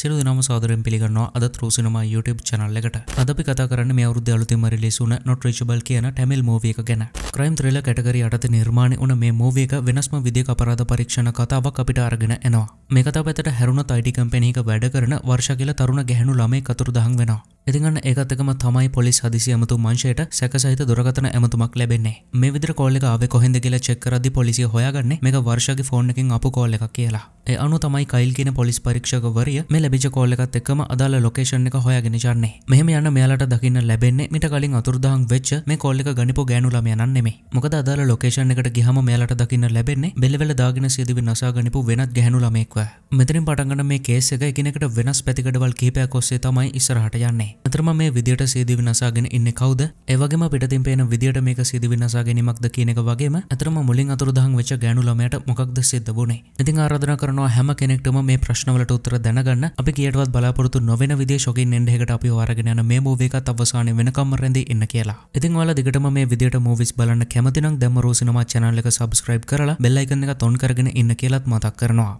සිරුදිනම සාදරයෙන් පිළිගන්නවා අදත් රූ සිනමා YouTube channel එකට. අද අපි කතා කරන්නේ මේ අවුරුද්දේ අලුතින්ම රිලීස් වුණ Not Reachable කියන Tamil movie එක ගැන. Crime thriller category යටතේ නිර්මාණය වුණ මේ movie එක වෙනස්ම විදිහක අපරාධ පරීක්ෂණ කතාවක් අපිට අරගෙන එනවා. මේ කතාව ඇත්තට හැරුණත් IT company එක වැඩ කරන වර්ෂා කියලා තරුණ ගැහැණු ළමයෙක් අතුරුදහන් වෙනවා. ඉතින් අන්න ඒකත් එක්කම තමයි පොලිස් හදිසි ඇමතුම් අංශයට සැකසහිත දොරකතන ඇමතුමක් ලැබෙන්නේ. මේ විදිහට කෝල් එක ආවේ කොහෙන්ද කියලා චෙක් කරද්දී පොලිසිය හොයාගන්නේ මේක වර්ෂාගේ ෆෝන් එකෙන් ආපු කෝල් එකක් කියලා. ඒ අනුව තමයි කයිල් කියන පොලිස් පරීක්ෂකවරිය මේ ලැබිච්ච කෝල් එකත් එක්කම අදාළ ලොකේෂන් එක හොයාගෙන යන්නේ. මෙහෙම යන මෙයාලට දකින්න ලැබෙන්නේ මිට කලින් අතුරුදහන් වෙච්ච මේ කෝල් එක ගනිපෝ ගෑනු ළමයා නන් නෙමෙයි. මොකද අදාළ ලොකේෂන් එකට ගියහම මෙයාලට දකින්න ලැබෙන්නේ බෙල්ලවල දාගෙන සියදිවි නසා ගනිපෝ වෙනත් ගැහැණු ළමයෙක්ව. මෙතනින් පටන් ගන්න මේ කේස් එක එකිනෙකට වෙනස් පැතිකඩවල් කිහිපයක් ඔස්සේ තමයි ඉස්සරහට යන්නේ. අතරම මේ විදියට සීදිවි නසාගෙන ඉන්නේ කවුද? ඒ වගේම පිටතින් පේන විදියට මේක සීදිවි නසාගැනීමක්ද කියන එක වගේම අතරම මුලින් අතුරුදහන් වෙච්ච ගෑනු ළමයාට මොකක්ද සිද්ධ වුනේ? ඉතින් ආරාධනා කරනවා හැම කෙනෙක්ටම මේ ප්‍රශ්නවලට උත්තර දැනගන්න. අපි කීයටවත් බලාපොරොත්තු නොවන විදිය ෂොකින් එන්ඩ් එකකට අපි හොයාගෙන යන මේ මූවී එකත් අවසානයේ වෙනකම්ම රැඳී ඉන්න කියලා. ඉතින් ඔයාලා දිගටම මේ විදියට මූවිස් බලන්න කැමති නම් දැන්ම රෝ සිනමා channel එක subscribe කරලා bell icon එක ඔන් කරගෙන ඉන්න කියලාත් මතක් කරනවා.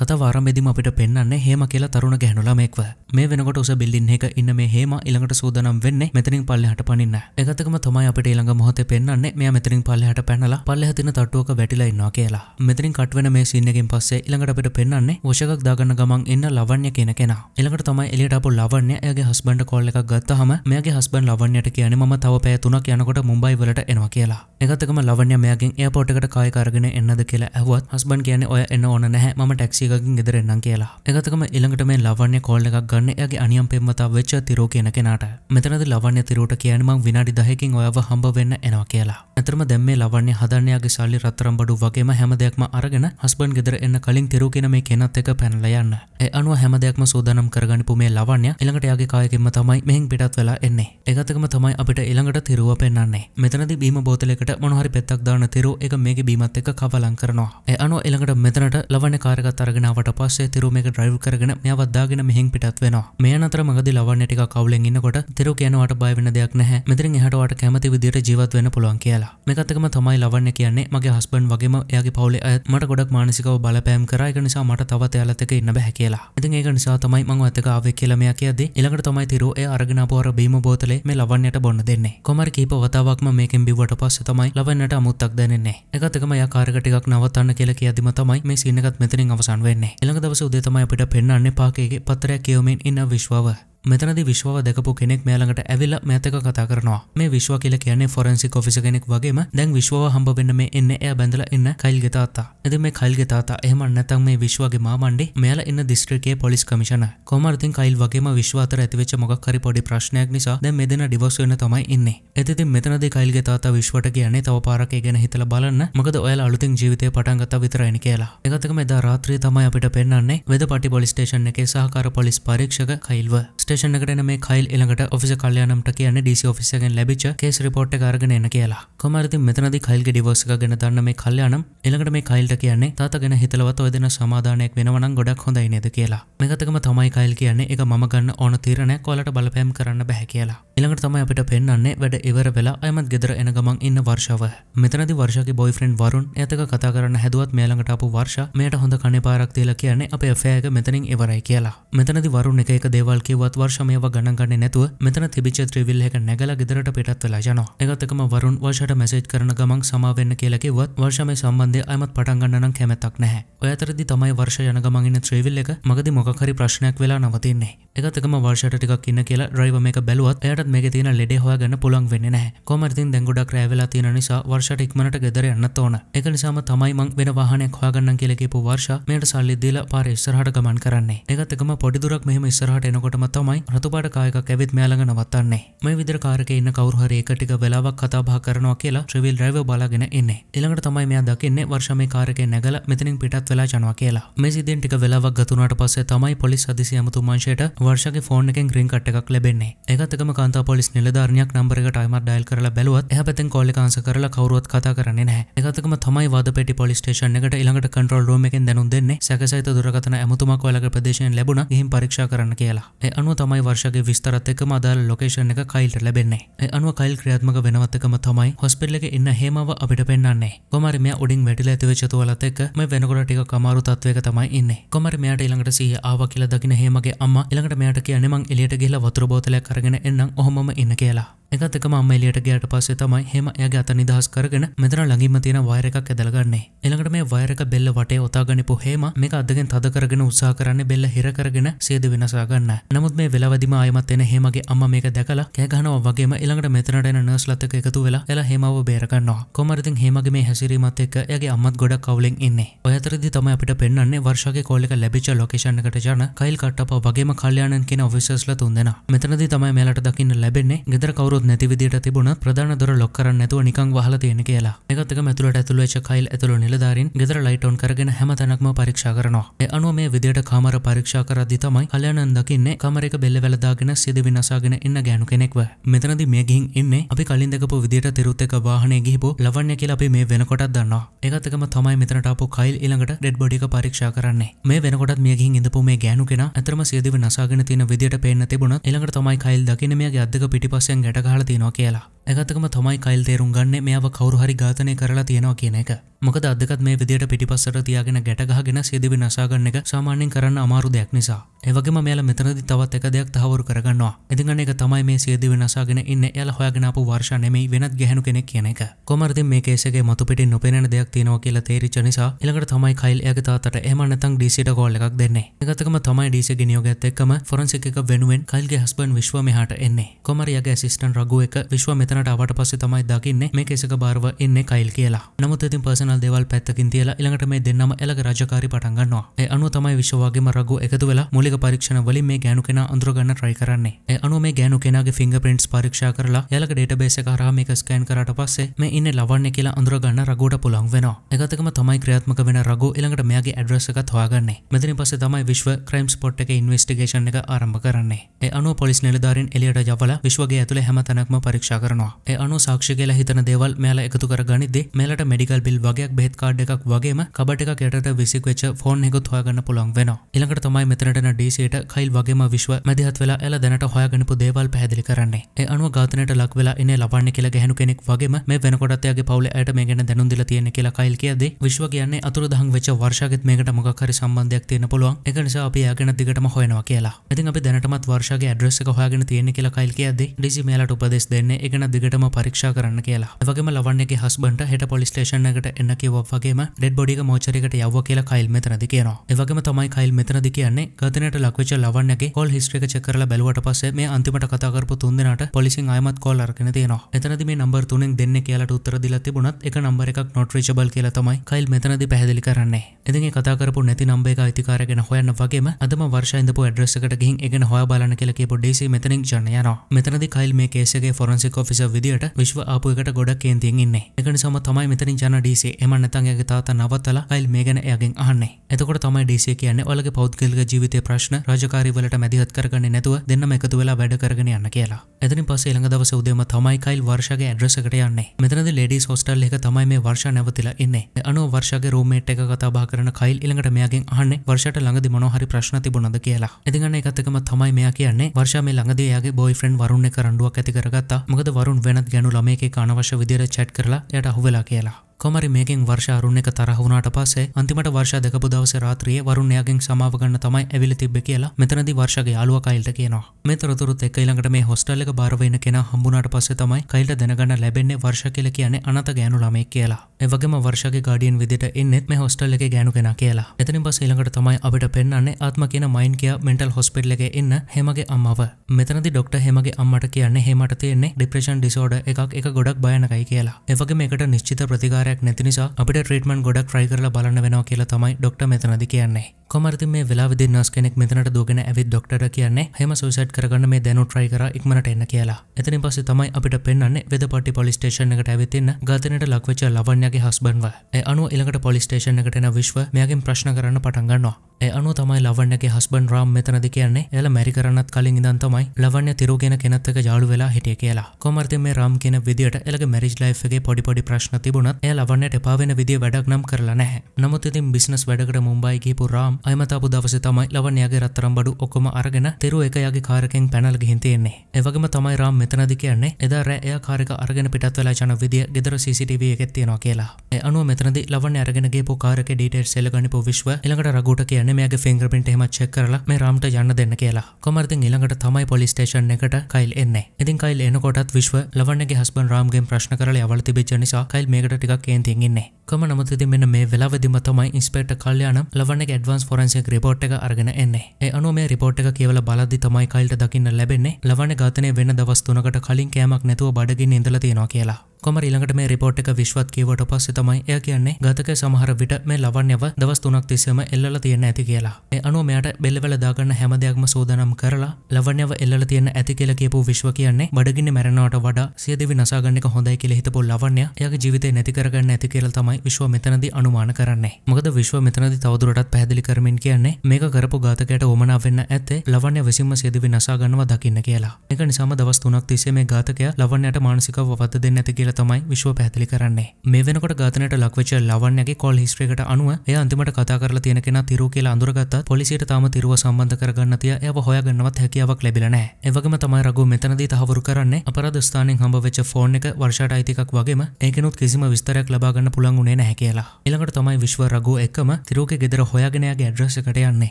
කතාව ආරම්භයේදීම අපිට පෙන්වන්නේ හේම කියලා තරුණ ගැහැණු ළමයෙක්ව. මේ වෙනකොට උස බිල්ඩින් එක ඉන්න මේ හේම ඊළඟට සූදානම් වෙන්නේ මෙතනින් පල්ලෙහාට පනින්න. ඒකත් එක්කම තමයි අපිට ඊළඟ මොහොතේ පෙන්වන්නේ මෙයා මෙතනින් පල්ලෙහාට පැනලා පල්ලෙහ තියෙන තට්ටුවක වැටිලා ඉන්නවා කියලා. මෙතනින් කට් වෙන මේ සීන් එකෙන් පස්සේ ඊළඟට අපිට පෙන්වන්නේ වොෂකක් දාගන්න ගමන් එන්න ලවණ්‍ය කියන කෙනා. ඊළඟට තමයි එළියට ආපු ලවණ්‍ය එයාගේ හස්බන්ඩ් කෝල් එකක් ගත්තාම මෙයාගේ හස්බන්ඩ් ලවණ්‍යට කියන්නේ මම තව පැය 3ක් යනකොට මුම්බයි වලට එනවා කියලා. ඒකත් එක්කම ලවණ්‍ය මෙයාගෙන් එයාපෝට් එකට කායි කරගෙන එන්නද කියලා ඇහුවත් හස්බන්ඩ් කියන්නේ ඔය එන්න ඕන නැහැ මම ටැක්සි ගෙදර එන්නම් කියලා. ඒකටම ඊළඟට මේ ලවණ්‍ය කෝල් එකක් ගන්න එයාගේ අනියම් පෙම්වතා වෙච්ච තිරෝ කියන කෙනාට. මෙතනදී ලවණ්‍ය තිරෝට කියන්නේ මං විනාඩි 10කින් ඔයාව හම්බ වෙන්න එනවා කියලා. අතරම දැන් මේ ලවණ්‍ය හදන්න යාගේ සල්ලි රත්තරන් බඩු වගේම හැම දෙයක්ම අරගෙන හස්බන්ඩ් ගෙදර එන්න කලින් තිරෝ කියන මේ කෙනත් එක්ක පැනලා යන්න. ඒ අනුව හැම දෙයක්ම සූදානම් කරගනිපු මේ ලවණ්‍ය ඊළඟට යාගේ කායකින්ම තමයි මෙහෙන් පිටත් වෙලා එන්නේ. ඒකටම තමයි අපිට ඊළඟට තිරෝව පෙන්වන්නේ. මෙතනදී බීම බෝතලයකට මොන හරි පෙත්තක් දාන තිරෝ ඒක මේකේ බීමත් එක්ක කවලම් කරනවා. ඒ අනුව ඊළඟට මෙතනට ලවණ්‍ය කාර් එකත් අරගෙනවට පස්සේ තිරු මේක ඩ්‍රයිව් කරගෙන මෙයා වද්දාගෙන මෙහෙන් පිටත් වෙනවා. මේ අතර මගදී ලවණ්‍ය ටිකක් කවුලෙන් ඉන්නකොට තිරු කියනවාට බය වෙන දෙයක් නැහැ. මෙතනින් එහාට වට කැමති විදියට ජීවත් වෙන්න පුළුවන් කියලා. මේකත් එක්කම තමයි ලවණ්‍ය කියන්නේ මගේ හස්බන්ඩ් වගේම එයාගේ පවුලේ අයත් මට ගොඩක් මානසිකව බලපෑම් කරා. ඒක නිසා මට තවත් එයාලත් එක්ක ඉන්න බෑ කියලා. ඉතින් ඒක නිසා තමයි මම ඔයත් එක්ක ආවේ කියලා මෙයා කියද්දී ඊළඟට තමයි තිරු එයා අරගෙන ආපු අර බීම බෝතලේ මේ ලවණ්‍යට බොන්න දෙන්නේ. කොමාර් කීප වතාවක්ම මේකෙන් බිව්වට පස්සේ තමයි ලවණ්‍යට අමුත්තක් දැනෙන්නේ. ඒකත් එක්කම එයා කාර් එක ටිකක් නවත්තන්න කියලා කියද්දිම තමයි මේ සීන් එකත් මෙතනින් අවසන් වෙන්නේ. ඊළඟ දවසේ උදේ තමයි අපිට පෙන්වන්නේ පාකේගේ පත්‍රයක් කියවමින් ඉන්න විශ්වව. මෙතනදී විශ්වව දැකපු කෙනෙක් මෙයා ළඟට ඇවිල්ලා මෙයාට කතා කරනවා. මේ විශ්ව කියලා කියන්නේ ෆොරෙන්සික් ඔෆිසර් කෙනෙක් වගේම දැන් විශ්වව හම්බ වෙන්න මේ එන්නේ එයා බැඳලා ඉන්න කයිල්ගේ තාත්තා. ඉතින් මේ කයිල්ගේ තාත්තා එහෙම නැත්නම් මේ විශ්වගේ මාමණ්ඩේ මෙයාලා ඉන්න දිස්ත්‍රික්කයේ පොලිස් කමිෂනර්. කොහොමද ඉතින් කයිල් වගේම විශ්ව අතර ඇතිවෙච්ච මොකක් හරි පොඩි ප්‍රශ්නයක් නිසා දැන් මේ දෙන්නා ඩිවෝස් වෙන්න තමයි ඉන්නේ. ඉතින් මෙතනදී කයිල්ගේ තාත්තා විශ්වට කියන්නේ තව පාරක් ඒ ගැන හිතලා බලන්න. මොකද ඔයාලා අලුතින් ජීවිතේ පටන් ගත්තා විතරයිනේ කියලා. ඒකට තමයි දා රාත්‍රියේ තමයි අපිට පෙන්වන්නේ වෙදපටි පොලිස් ස්ටේෂන් එකේ සහකාර පොලිස් පරීක්ෂක කයිල්ව. ස්ටේෂන් එකට එන මේ කයිල් ඊළඟට ඔෆිසර් කල්යාණම්ට කියන්නේ DC ඔෆිස් එකෙන් ලැබිච්ච කේස් රිපෝට් එක අරගෙන එන්න කියලා. කොහොමද ඉතින් මෙතනදී කයිල්ගේ ඩිවෝස් එක ගැන දන්න මේ කල්යාණම් ඊළඟට මේ කයිල්ට කියන්නේ තාත්තා ගැන හිතලවත් ඔය දෙන සමාදානයක් වෙනව නම් ගොඩක් හොඳයි නේද කියලා. මේකත් එක්කම තමයි කයිල් කියන්නේ ඒක මම ගන්න ඕන තීරණයක් ඔයාලට බලපෑම් කරන්න බෑ කියලා. ඊළඟට තමයි අපිට පෙන්වන්නේ වැඩ ඉවර වෙලා අයමත් ගෙදර එන ගමන් ඉන්න වර්ෂාව. මෙතනදී වර්ෂාගේ බොයිෆ්‍රෙන්ඩ් වරුන් එයාට කතා කරන්න හැදුවත් මෙයා ළඟට ආපු වර්ෂා මෙයාට හොඳ කණේ පාරක් තියලා කියන්නේ අපේ affair එක මෙතනින් ඉවරයි කියලා. මෙතනදී වරුන් එක එක දේවල් කිව්වත් වර්ෂමයව ගණන් ගන්නේ නැතුව මෙතන තිබිච්ච ත්‍රිවිල් එක නැගලා ගෙදරට පිටත් වෙලා යනවා. ඒකත් එක්කම වරුන් වර්ෂාට මැසේජ් කරන ගමන් සමා වෙන්න කියලා කිව්වත් වර්ෂා මේ සම්බන්ධය ආයමත් පටන් ගන්න නම් කැමැත්තක් නැහැ. ඔය අතරදී තමයි වර්ෂා යන ගමන් ඉන්න ත්‍රිවිල් එක මගදී මොකක් හරි ප්‍රශ්නයක් වෙලා නවතින්නේ. ඒකත් එක්කම වර්ෂාට ටිකක් ඉන්න කියලා ඩ්‍රයිවර් මේක බැලුවත් එයාටත් මේකේ තියෙන ලෙඩේ හොයාගන්න පුළුවන් වෙන්නේ නැහැ. කොහොමද ඉතින් දැන් ගොඩක් රැ වෙලා තියෙන නිසා වර්ෂාට ඉක්මනට ගෙදර යන්නත් ඕන. ඒක නිසාම තමයි මං වෙන වාහනයක් හොයාගන්නම් කියලා කියපු වර්ෂා මෙයාට සල්ලි දීලා පාරේ ඉස්සරහට ගමන් කරන්නේ. ඒකත් එක්කම පොඩි දුරක් මෙහෙම ඉස්සරහට එනකොටම තමයි රතුපාට කායකක් ඇවිත් මෙයා ළඟ නවත්තන්නේ. මේ විදිහට කාර් එකේ ඉන්න කවුරු හරි එක ටික වෙලාවක් කතා බහ කරනවා කියලා ත්‍රිවිල් ඩ්‍රයිවර් බලාගෙන ඉන්නේ. ඊළඟට තමයි මෙයා දකින්නේ වර්ෂා මේ කාර් එකේ නැගලා මෙතනින් පිටත් වෙලා යනවා කියලා. මේ සිද්ධියෙන් ටික වෙලාවක් ගත වුණාට පස්සේ තමයි පොලිස් අධිසි ඇමතුම් අංශයට වර්ෂාගේ ෆෝන් එකෙන් රින් කට් එකක් ලැබෙන්නේ. ඒකත් එක්කම කාන්තා පොලිස් නිලධාරියක් නම්බර් එකට ආයෙමත් ඩයල් කරලා බැලුවත් එහා පැත්තෙන් කෝල් එක ආන්සර් කරලා කවුරුවත් කතා කරන්නේ නැහැ. ඒකත් එක්කම තමයි වාදපේටි පොලිස් ස්ටේෂන් එකට ඊළඟට කන්ට්‍රෝල් රූම් එකෙන් දැනුම් දෙන්නේ සැකසිත දුරකථන ඇමතුමක් ඔයලගේ ප්‍රදේශයෙන් ලැබුණා ගිහින් පරීක්ෂා කරන්න කියලා. ඒ අනුව තමයි වර්ෂගේ විස්තරත් එක්කම අදාළ ලොකේෂන් එක කයිල්ට ලැබෙන්නේ. ඒ අනුව කයිල් ක්‍රියාත්මක වෙනවත් එකම තමයි හොස්පිටල් එකේ ඉන්න හේමාව අපිට පෙන්වන්නේ. කොහොමරි මෙයා උඩින් වැටිලා ඇති වෙච්ච තෝලත් එක්ක මේ වෙනකොට ටිකක් අමාරු තත්වයක තමයි ඉන්නේ. කොහොමරි මෙයාට ඊළඟට සීය ආවා කියලා දකින්න හේමාගේ අම්මා ඊළඟට මෙයාට කියන්නේ මං එළියට ගිහලා වතුර බෝතලයක් අරගෙන එන්නම් ඔහොමම ඉන්න කියලා. එකත් එකම අම්මා එළියට ගියාට පස්සේ තමයි හේම එයාගේ අත නිදහස් කරගෙන මෙතන ළඟින්ම තියෙන වයර් එකක් ඇදලා ගන්නෙ. ඊළඟට මේ වයර් එක බෙල්ල වටේ ඔතාගනිපු හේම මේක අද්දගෙන් තද කරගෙන උත්සාහ කරන්නේ බෙල්ල හිර කරගෙන සියද වෙනසා ගන්න. නමුත් මේ වෙලාවදිම ආයමත් එන හේමගේ අම්මා මේක දැකලා කෑ ගහනවා වගේම ඊළඟට මෙතනට එන නර්ස්ලත් එක්ක එකතු වෙලා එලා හේමව බේර ගන්නවා. කොහොමද ඉතින් හේමගේ මේ හැසිරීමත් එක්ක එයාගේ අම්මත් ගොඩක් කවුලෙන් ඉන්නේ. ඔය අතරදී තමයි අපිට පෙන්වන්නේ වර්ෂාගේ කෝල් එක ලැබිච්ච ලොකේෂන් එකට යන කයිල් කට්ටපා වගේම කල්යාණන් කියන ඔෆිසර්ස්ලා තුන්දෙනා. මෙතනදී තමයි මෙලට දකින්න ලැබෙන්නේ ගෙදර කවුරු නැති විදියට තිබුණා ප්‍රධාන දොර ලොක් කරන්න නැතුව නිකන් වහලා තියෙන කියලා. මේකත් එක්කම ඇතුළට වෙච්ච කයිල් ඇතුළු නිලධාරීන් ගෙදර ලයිට් ඔන් කරගෙන හැම තැනක්ම පරීක්ෂා කරනවා. ඒ අනුව මේ විදියට කාමර පරීක්ෂා කරද්දී තමයි කල්‍යාණන් දකින්නේ කාමරයක බෙල්ල වැල දාගෙන සිද විනාසාගෙන ඉන්න ගෑනු කෙනෙක්ව. මෙතනදී මේ ගිහින් ඉන්නේ අපි කලින් දැකපු විදියට තිරුත් එක වාහනේ ගිහිපු ලවණ්‍ය කියලා අපි මේ වෙනකොටත් දන්නවා. ඒකත් එක්කම තමයි මෙතනට ආපු කයිල් ඊළඟට ඩෙඩ් බොඩි එක පරීක්ෂා කරන්නේ. මේ වෙනකොටත් මේ ගිහින් ඉඳපු මේ ගෑනු කෙනා අතරම සිද විනාසාගෙන තියෙන විදියට පේන්න තිබුණත් ඊළඟට තමයි කයිල් දකින්නේ මෙයාගේ අද්දක පිටිපස්සෙන් ගැට ගහලා තියනවා කියලා. එකතකම තමයි කයිල් තේරුම් ගන්නේ මෙයාව කවුරු හරි ඝාතනය කරලා තියෙනවා කියන එක. මොකද අද්දකත් මේ විදියට පිටිපස්සට තියාගෙන ගැට ගහගෙන සියදිවි නසා ගන්න එක සාමාන්‍යයෙන් කරන්න අමාරු දෙයක් නිසා. ඒ වගේම මෙයාලා මෙතනදී තවත් එක දෙයක් තහවුරු කරගන්නවා. ඉතින් අන්න ඒක තමයි මේ සියදිවි නසාගෙන ඉන්නේ එයාලා හොයාගෙන ආපු වර්ෂා නෙමෙයි වෙනත් ගැහණු කෙනෙක් කියන එක. කොහොමද මේ කේස් එකේ මතු පිටින් නොපෙනෙන දෙයක් තියෙනවා කියලා තේරිච්ච නිසා ඊළඟට තමයි කයිල් එයාගේ තාත්තට එහෙම නැත්නම් ඩීසීට කෝල් එකක් දෙන්නේ. එකතකම තමයි ඩීසීගේ නියෝගයත් එක්කම ෆොරන්සික් එක වෙනුවෙන් කයිල්ගේ හස්බන්ඩ් විශ්ව මෙහාට එන්නේ. කොහොමද එයාගේ ඇසිස්ටන්ට් රඝු එක විශ්ව ට පස්සේ තමයි දකින්නේ මේ කේසක බාරව ඉන්නේ කයිල් කියලා. නමුත් ඉතින් පර්සනල් දේවල් පැත්තකින් තියලා ඊළඟට මේ දෙන්නම එලක රාජකාරී පටන් ගන්නවා. ඒ අනුව තමයි විශ්ව වගේම රඝු එකතු වෙලා මූලික පරීක්ෂණ වලින් මේ ගෑනු කෙනා අඳුර ගන්න try කරන්නේ. ඒ අනුව මේ ගෑනු කෙනාගේ fingerprints පරීක්ෂා කරලා එයාලගේ database එක හරහා මේක scan කරාට පස්සේ මේ ඉන්නේ ලවන්නේ කියලා අඳුර ගන්න රඝුට පුළුවන් වෙනවා. ඒකත් එක්කම තමයි ක්‍රියාත්මක වෙන රඝු ඊළඟට මෙයාගේ address එකත් හොයාගන්නේ. මෙතනින් පස්සේ තමයි විශ්ව crime spot එකේ investigation එක ආරම්භ කරන්නේ. ඒ අනුව පොලිස් නිලධාරීන් එළියට යවලා විශ්වගේ ඇතුලේ හැම තැනක්ම පරීක්ෂා කරනවා. ඒ අනුව සාක්ෂි කියලා හිතන දේවල් මෙයාලා එකතු කරගනිද්දී මෙයාලට මෙඩිකල් බිල් වගේක් බෙහෙත් කාඩ් එකක් වගේම කබඩ් එකක යටට විසික් වෙච්ච ෆෝන් එකකුත් හොයාගන්න පුළුවන් වෙනවා. ඊළඟට තමයි මෙතනට එන ඩීසීට කයිල් වගේම විශ්ව මැදිහත් වෙලා එයාලා දැනට හොයාගන්නපු දේවල් පැහැදිලි කරන්නේ. ඒ අනුව ඝාතනයට ලක් වෙලා ඉන්නේ ලබන්නේ කියලා ගැහණු කෙනෙක් වගේම මේ වෙනකොටත් එයාගේ පවුලේ අයට මේ ගැන දැනුම් දීලා තියෙන කියලා කයිල් කියද්දී විශ්ව කියන්නේ අතුරුදහන් වෙච්ච වර්ෂාගෙත් මේකට මොකක් හරි සම්බන්ධයක් තියෙන්න පුළුවන්. ඒක නිසා අපි එයාගෙන දිගටම හොයනවා කියලා. ඉතින් අපි දැනටමත් වර්ෂාගේ ඇඩ්‍රස් එක හොයාගෙන තියෙන්නේ කියලා කයිල් කියද්දී ඩීසී මෙයාලට උපදෙස් දෙන්නේ ඒක දිගටම පරීක්ෂා කරන්න කියලා. ඒ වගේම ලවන්නේගේ හස්බන්ඩ්ට හෙට පොලිස් ස්ටේෂන් එකට එන්න කිව්වා වගේම ඩෙඩ් බොඩි එක මෝචරි එකට යවුවා කියලා කයිල් මෙතනදී කියනවා. ඒ වගේම තමයි කයිල් මෙතනදී කියන්නේ ඝාතනයට ලක්වෙච්ච ලවන්නේගේ කෝල් හිස්ටරි එක චෙක් කරලා බැලුවට පස්සේ මේ අන්තිමට කතා කරපු තුන්දෙනාට පොලිසියෙන් ආයමත් කෝල් අරගෙන තියෙනවා. එතනදී මේ නම්බර් 3න් දෙන්නේ කියලාට උත්තර දීලා තිබුණත් එක නම්බර් එකක් not reachable කියලා තමයි කයිල් මෙතනදී පැහැදිලි කරන්නේ. ඉතින් මේ කතා කරපු නැති නම්බර් එක අයිතිකාරය ගැන හොයන්න වගේම අදම වර්ෂා ඉඳපු ඇඩ්‍රස් එකට ගිහින් ඒක හොයා බලන්න කියලා කියපු ඩීසී මෙතනින් යන යනවා. මෙතනදී කයිල් මේ කේස් එකේ ෆොරන්සික් විදියට විශ්ව ආපු එකට ගොඩක් කේන්තියෙන් ඉන්නේ. ඒක නිසාම තමයි මෙතනින් යන ඩීසී එම නැත්නම් එයාගේ තාත්තා නවත්තලා කයිල් මේ ගැන එයාගෙන් අහන්නේ. එතකොට තමයි ඩීසී කියන්නේ ඔයාලගේ පෞද්ගලික ජීවිතයේ ප්‍රශ්න රාජකාරී වලට මැදිහත් කරගන්නේ නැතුව දෙන්නම එකතු වෙලා වැඩ කරගෙන යන්න කියලා. එතනින් පස්සේ ඊළඟ දවසේ උදේම තමයි කයිල් වර්ෂාගේ ඇඩ්‍රස් එකට යන්නේ. මෙතනදී ලේඩීස් හොස්ටල් එක තමයි මේ වර්ෂා නැවතිලා ඉන්නේ. ඒ අනුව වර්ෂාගේ රූම්මේට් එක කතා බහ කරන කයිල් ඊළඟට මෙයාගෙන් අහන්නේ වර්ෂාට ළඟදී මොනවා හරි ප්‍රශ්න තිබුණාද කියලා. ඉතින් අන්න ඒකත් එකම තමයි මෙයා කියන්නේ වර්ෂා මේ ළඟදී එයාගේ බොයිෆ්‍රෙන්ඩ් වරුණේ කරඬුවක් ඇති කරගත්තා. මොකද වරුන් වෙනත් ගැණු ළමයෙක් එක්ක අනවශ්‍ය විදියට chat කරලා එයාට අහුවෙලා කියලා. කොහොමරි මේකෙන් වර්ෂා අරුණ එක තරහ වුණාට පස්සේ අන්තිමට වර්ෂා දැකපු දවසේ රාත්‍රියේ වරුණ එයාගෙන් සමාව ගන්න තමයි ඇවිල්ලා තිබ්බේ කියලා මෙතනදී වර්ෂාගේ යාළුවා කයිල්ට කියනවා. මේ තොරතුරුත් එක්ක ඊළඟට මේ හොස්ටල් එක බාර වෙන කෙනා හම්බුණාට පස්සේ තමයි කයිල්ට දැනගන්න ලැබෙන්නේ වර්ෂා කියලා කියන්නේ අනත ගෑනු ළමයෙක් කියලා. ඒ වගේම වර්ෂාගේ ගාඩියන් විදියට ඉන්නෙත් මේ හොස්ටල් එකේ ගෑනු කෙනා කියලා. එතනින් පස්සේ ඊළඟට තමයි අපිට පෙන්වන්නේ ආත්ම කියන මයින් කියා මෙන්ටල් හොස්පිටල් එකේ ඉන්න හේමගේ අම්මව. මෙතනදී ડોක්ටර් හේමගේ අම්මට කියන්නේ හේමට තියෙන්නේ ડિප්‍රෙෂන් ඩිසෝඩර් එකක් ඒක ගොඩක් භයානකයි කියලා. ඒ වගේම ඒකට නිශ්චිත ප්‍රතිකාර නැති නිසා අපිට ට්‍රීට්මන්ට් ගොඩක් try කරලා බලන්න වෙනවා කියලා තමයි ડોක්ටර් මෙතනදී කියන්නේ. කොහොමරි මේ වෙලාවේදී නර්ස් කෙනෙක් මෙතනට දුවගෙන ඇවිත් ડોක්ටර්ට කියන්නේ හැම සුයිසයිඩ් කරගන්න මේ දැනු try කරා ඉක්මනට එන්න කියලා. එතනින් පස්සේ තමයි අපිට පෙන්වන්නේ වෙදපට්ටි පොලිස් ස්ටේෂන් එකට ඇවිත් ඉන්න ඝාතනයට ලක්වෙච්ච ලවණ්‍යගේ හස්බන්ඩ්ව. ඒ අනුව ඊළඟට පොලිස් ස්ටේෂන් එකට එන විශ්ව මෙයාගෙන් ප්‍රශ්න කරන්න පටන් ගන්නවා. अनु तमाय लवण्य के हस्बैंड राम मेतन दिखेने एला मेरिकरण कलिंगदन तमाय लवण्य तिरुगेन केनत्तक जाळुवेला हिटियकेला कोमर्ति में राम केन विधियट एलगे मैरिज लाइफ के पॉडी पॉडी प्रश्न तिबुणत ए लवण्य टेपावेन विधिय වැඩක් නම් කරලා නැහැ නමුත් ඉතින් බිස්නස් වැඩකට මුම්බායි ගිහපු රාම් අයමතාපු දවසේ තමයි ලවණ්‍යගේ රත්තරන් බඩු ඔක්කොම අරගෙන තිරු එක යගේ කාර් එකෙන් පැනලා ගිහින් තියෙන්නේ ඒ වගේම තමයි රාම් මෙතනදි කියන්නේ එදා රෑ එයා කාර් එක අරගෙන පිටත් වෙලා යන විදිය ගෙදර CCTV එකේ තියෙනවා කියලා ඒ අනුව මෙතනදි ලවණ්‍ය අරගෙන ගිහපු කාර් එකේ ඩීටේල්ස් එලගන්නපු විශ්ව ඊළඟට රගුට කියන්නේ මෙයාගේ ෆින්ගර්ප්‍රින්ට් එහෙම චෙක් කරලා මේ රාම්ට යන්න දෙන්න කියලා. කොමර් ඉතින් ඊළඟට තමයි පොලිස් ස්ටේෂන් එකට කයිල් එන්නේ. ඉතින් කයිල් එනකොටත් විශ්ව ලවණ්‍යගේ හස්බන්ඩ් රාම්ගෙන් ප්‍රශ්න කරලා යවල තිබෙච්ච නිසා කයිල් මේකට ටිකක් කේන්තියෙන් ඉන්නේ. කොමර් නමුත් ඉතින් මෙන්න මේ වෙලාවෙදිම තමයි ඉන්ස්පෙක්ටර් කල්යාණම් ලවණ්‍යගේ ඇඩ්වාන්ස් ෆොරෙන්සික් රිපෝට් එක අරගෙන එන්නේ. ඒ අනුව මේ රිපෝට් එක කියවලා බලද්දි තමයි කයිල්ට දකින්න ලැබෙන්නේ ලවණ්‍ය ඝාතනය වෙන දවස් 3කට කලින් කෑමක් නැතුව බඩගින්න ඉඳලා තියෙනවා කියලා. කොමර් ඊළඟට මේ රිපෝට් එක විශ්වත් කියවට පස්සේ තමයි එයා කියන්නේ ගතක සමහර විට මේ ලවණ්‍යව දවස් 3ක් තිස්සේම එල්ලලා තියෙන ඇති කියලා. ඒ අනුව මෙයාට බෙල්ලවල දාගන්න හැම දෙයක්ම සෝදානම් කරලා ලවණ්‍යව එල්ලලා තියෙන ඇති කියලා කියපු විශ්ව කියන්නේ බඩගින්නේ මැරෙනවට වඩා සිය දිවි නසා ගන්න එක හොඳයි කියලා හිතපු ලවණ්‍ය එයාගේ ජීවිතේ නැති කරගන්න ඇති කියලා තමයි විශ්ව මෙතනදී අනුමාන කරන්නේ. මොකද විශ්ව මෙතනදී තවදුරටත් පැහැදිලි කරමින් කියන්නේ මේක කරපු ඝාතකයට ඕමනා වෙන්න ඇත්තේ ලවණ්‍ය විසින්ම සිය දිවි නසා ගන්නවා දකින්න කියලා. ඒක නිසාම දවස් 3ක් තිස්සේ මේ ඝාතකයා ලවණ්‍යට මානසිකව වපත දෙන්න ඇති තමයි විශ්ව පැහැදිලි කරන්නේ. මේ වෙනකොට ඝාතනයට ලක්වෙච්ච ලවණ්‍යගේ කෝල් හිස්ටරි එකට අනුව එයා අන්තිමට කතා කරලා තියෙන කෙනා තිරු කියලා අඳුරගත්තත් පොලිසියට තාම තිරුව සම්බන්ධ කරගන්න තියා එයාව හොයාගන්නවත් හැකියාවක් ලැබිලා නැහැ. ඒ වගේම තමයි රඝු මෙතනදී තහවුරු කරන්නේ අපරාධ ස්ථානයෙන් හම්බවෙච්ච ෆෝන් එක වර්ෂාට අයිති එකක් වගේම ඒකෙනුත් කිසිම විස්තරයක් ලබා ගන්න පුළුවන් උනේ නැහැ කියලා. ඊළඟට තමයි විශ්ව රඝු එකම තිරුගේ ගෙදර හොයාගෙන යාගේ ඇඩ්‍රස් එකට යන්නේ.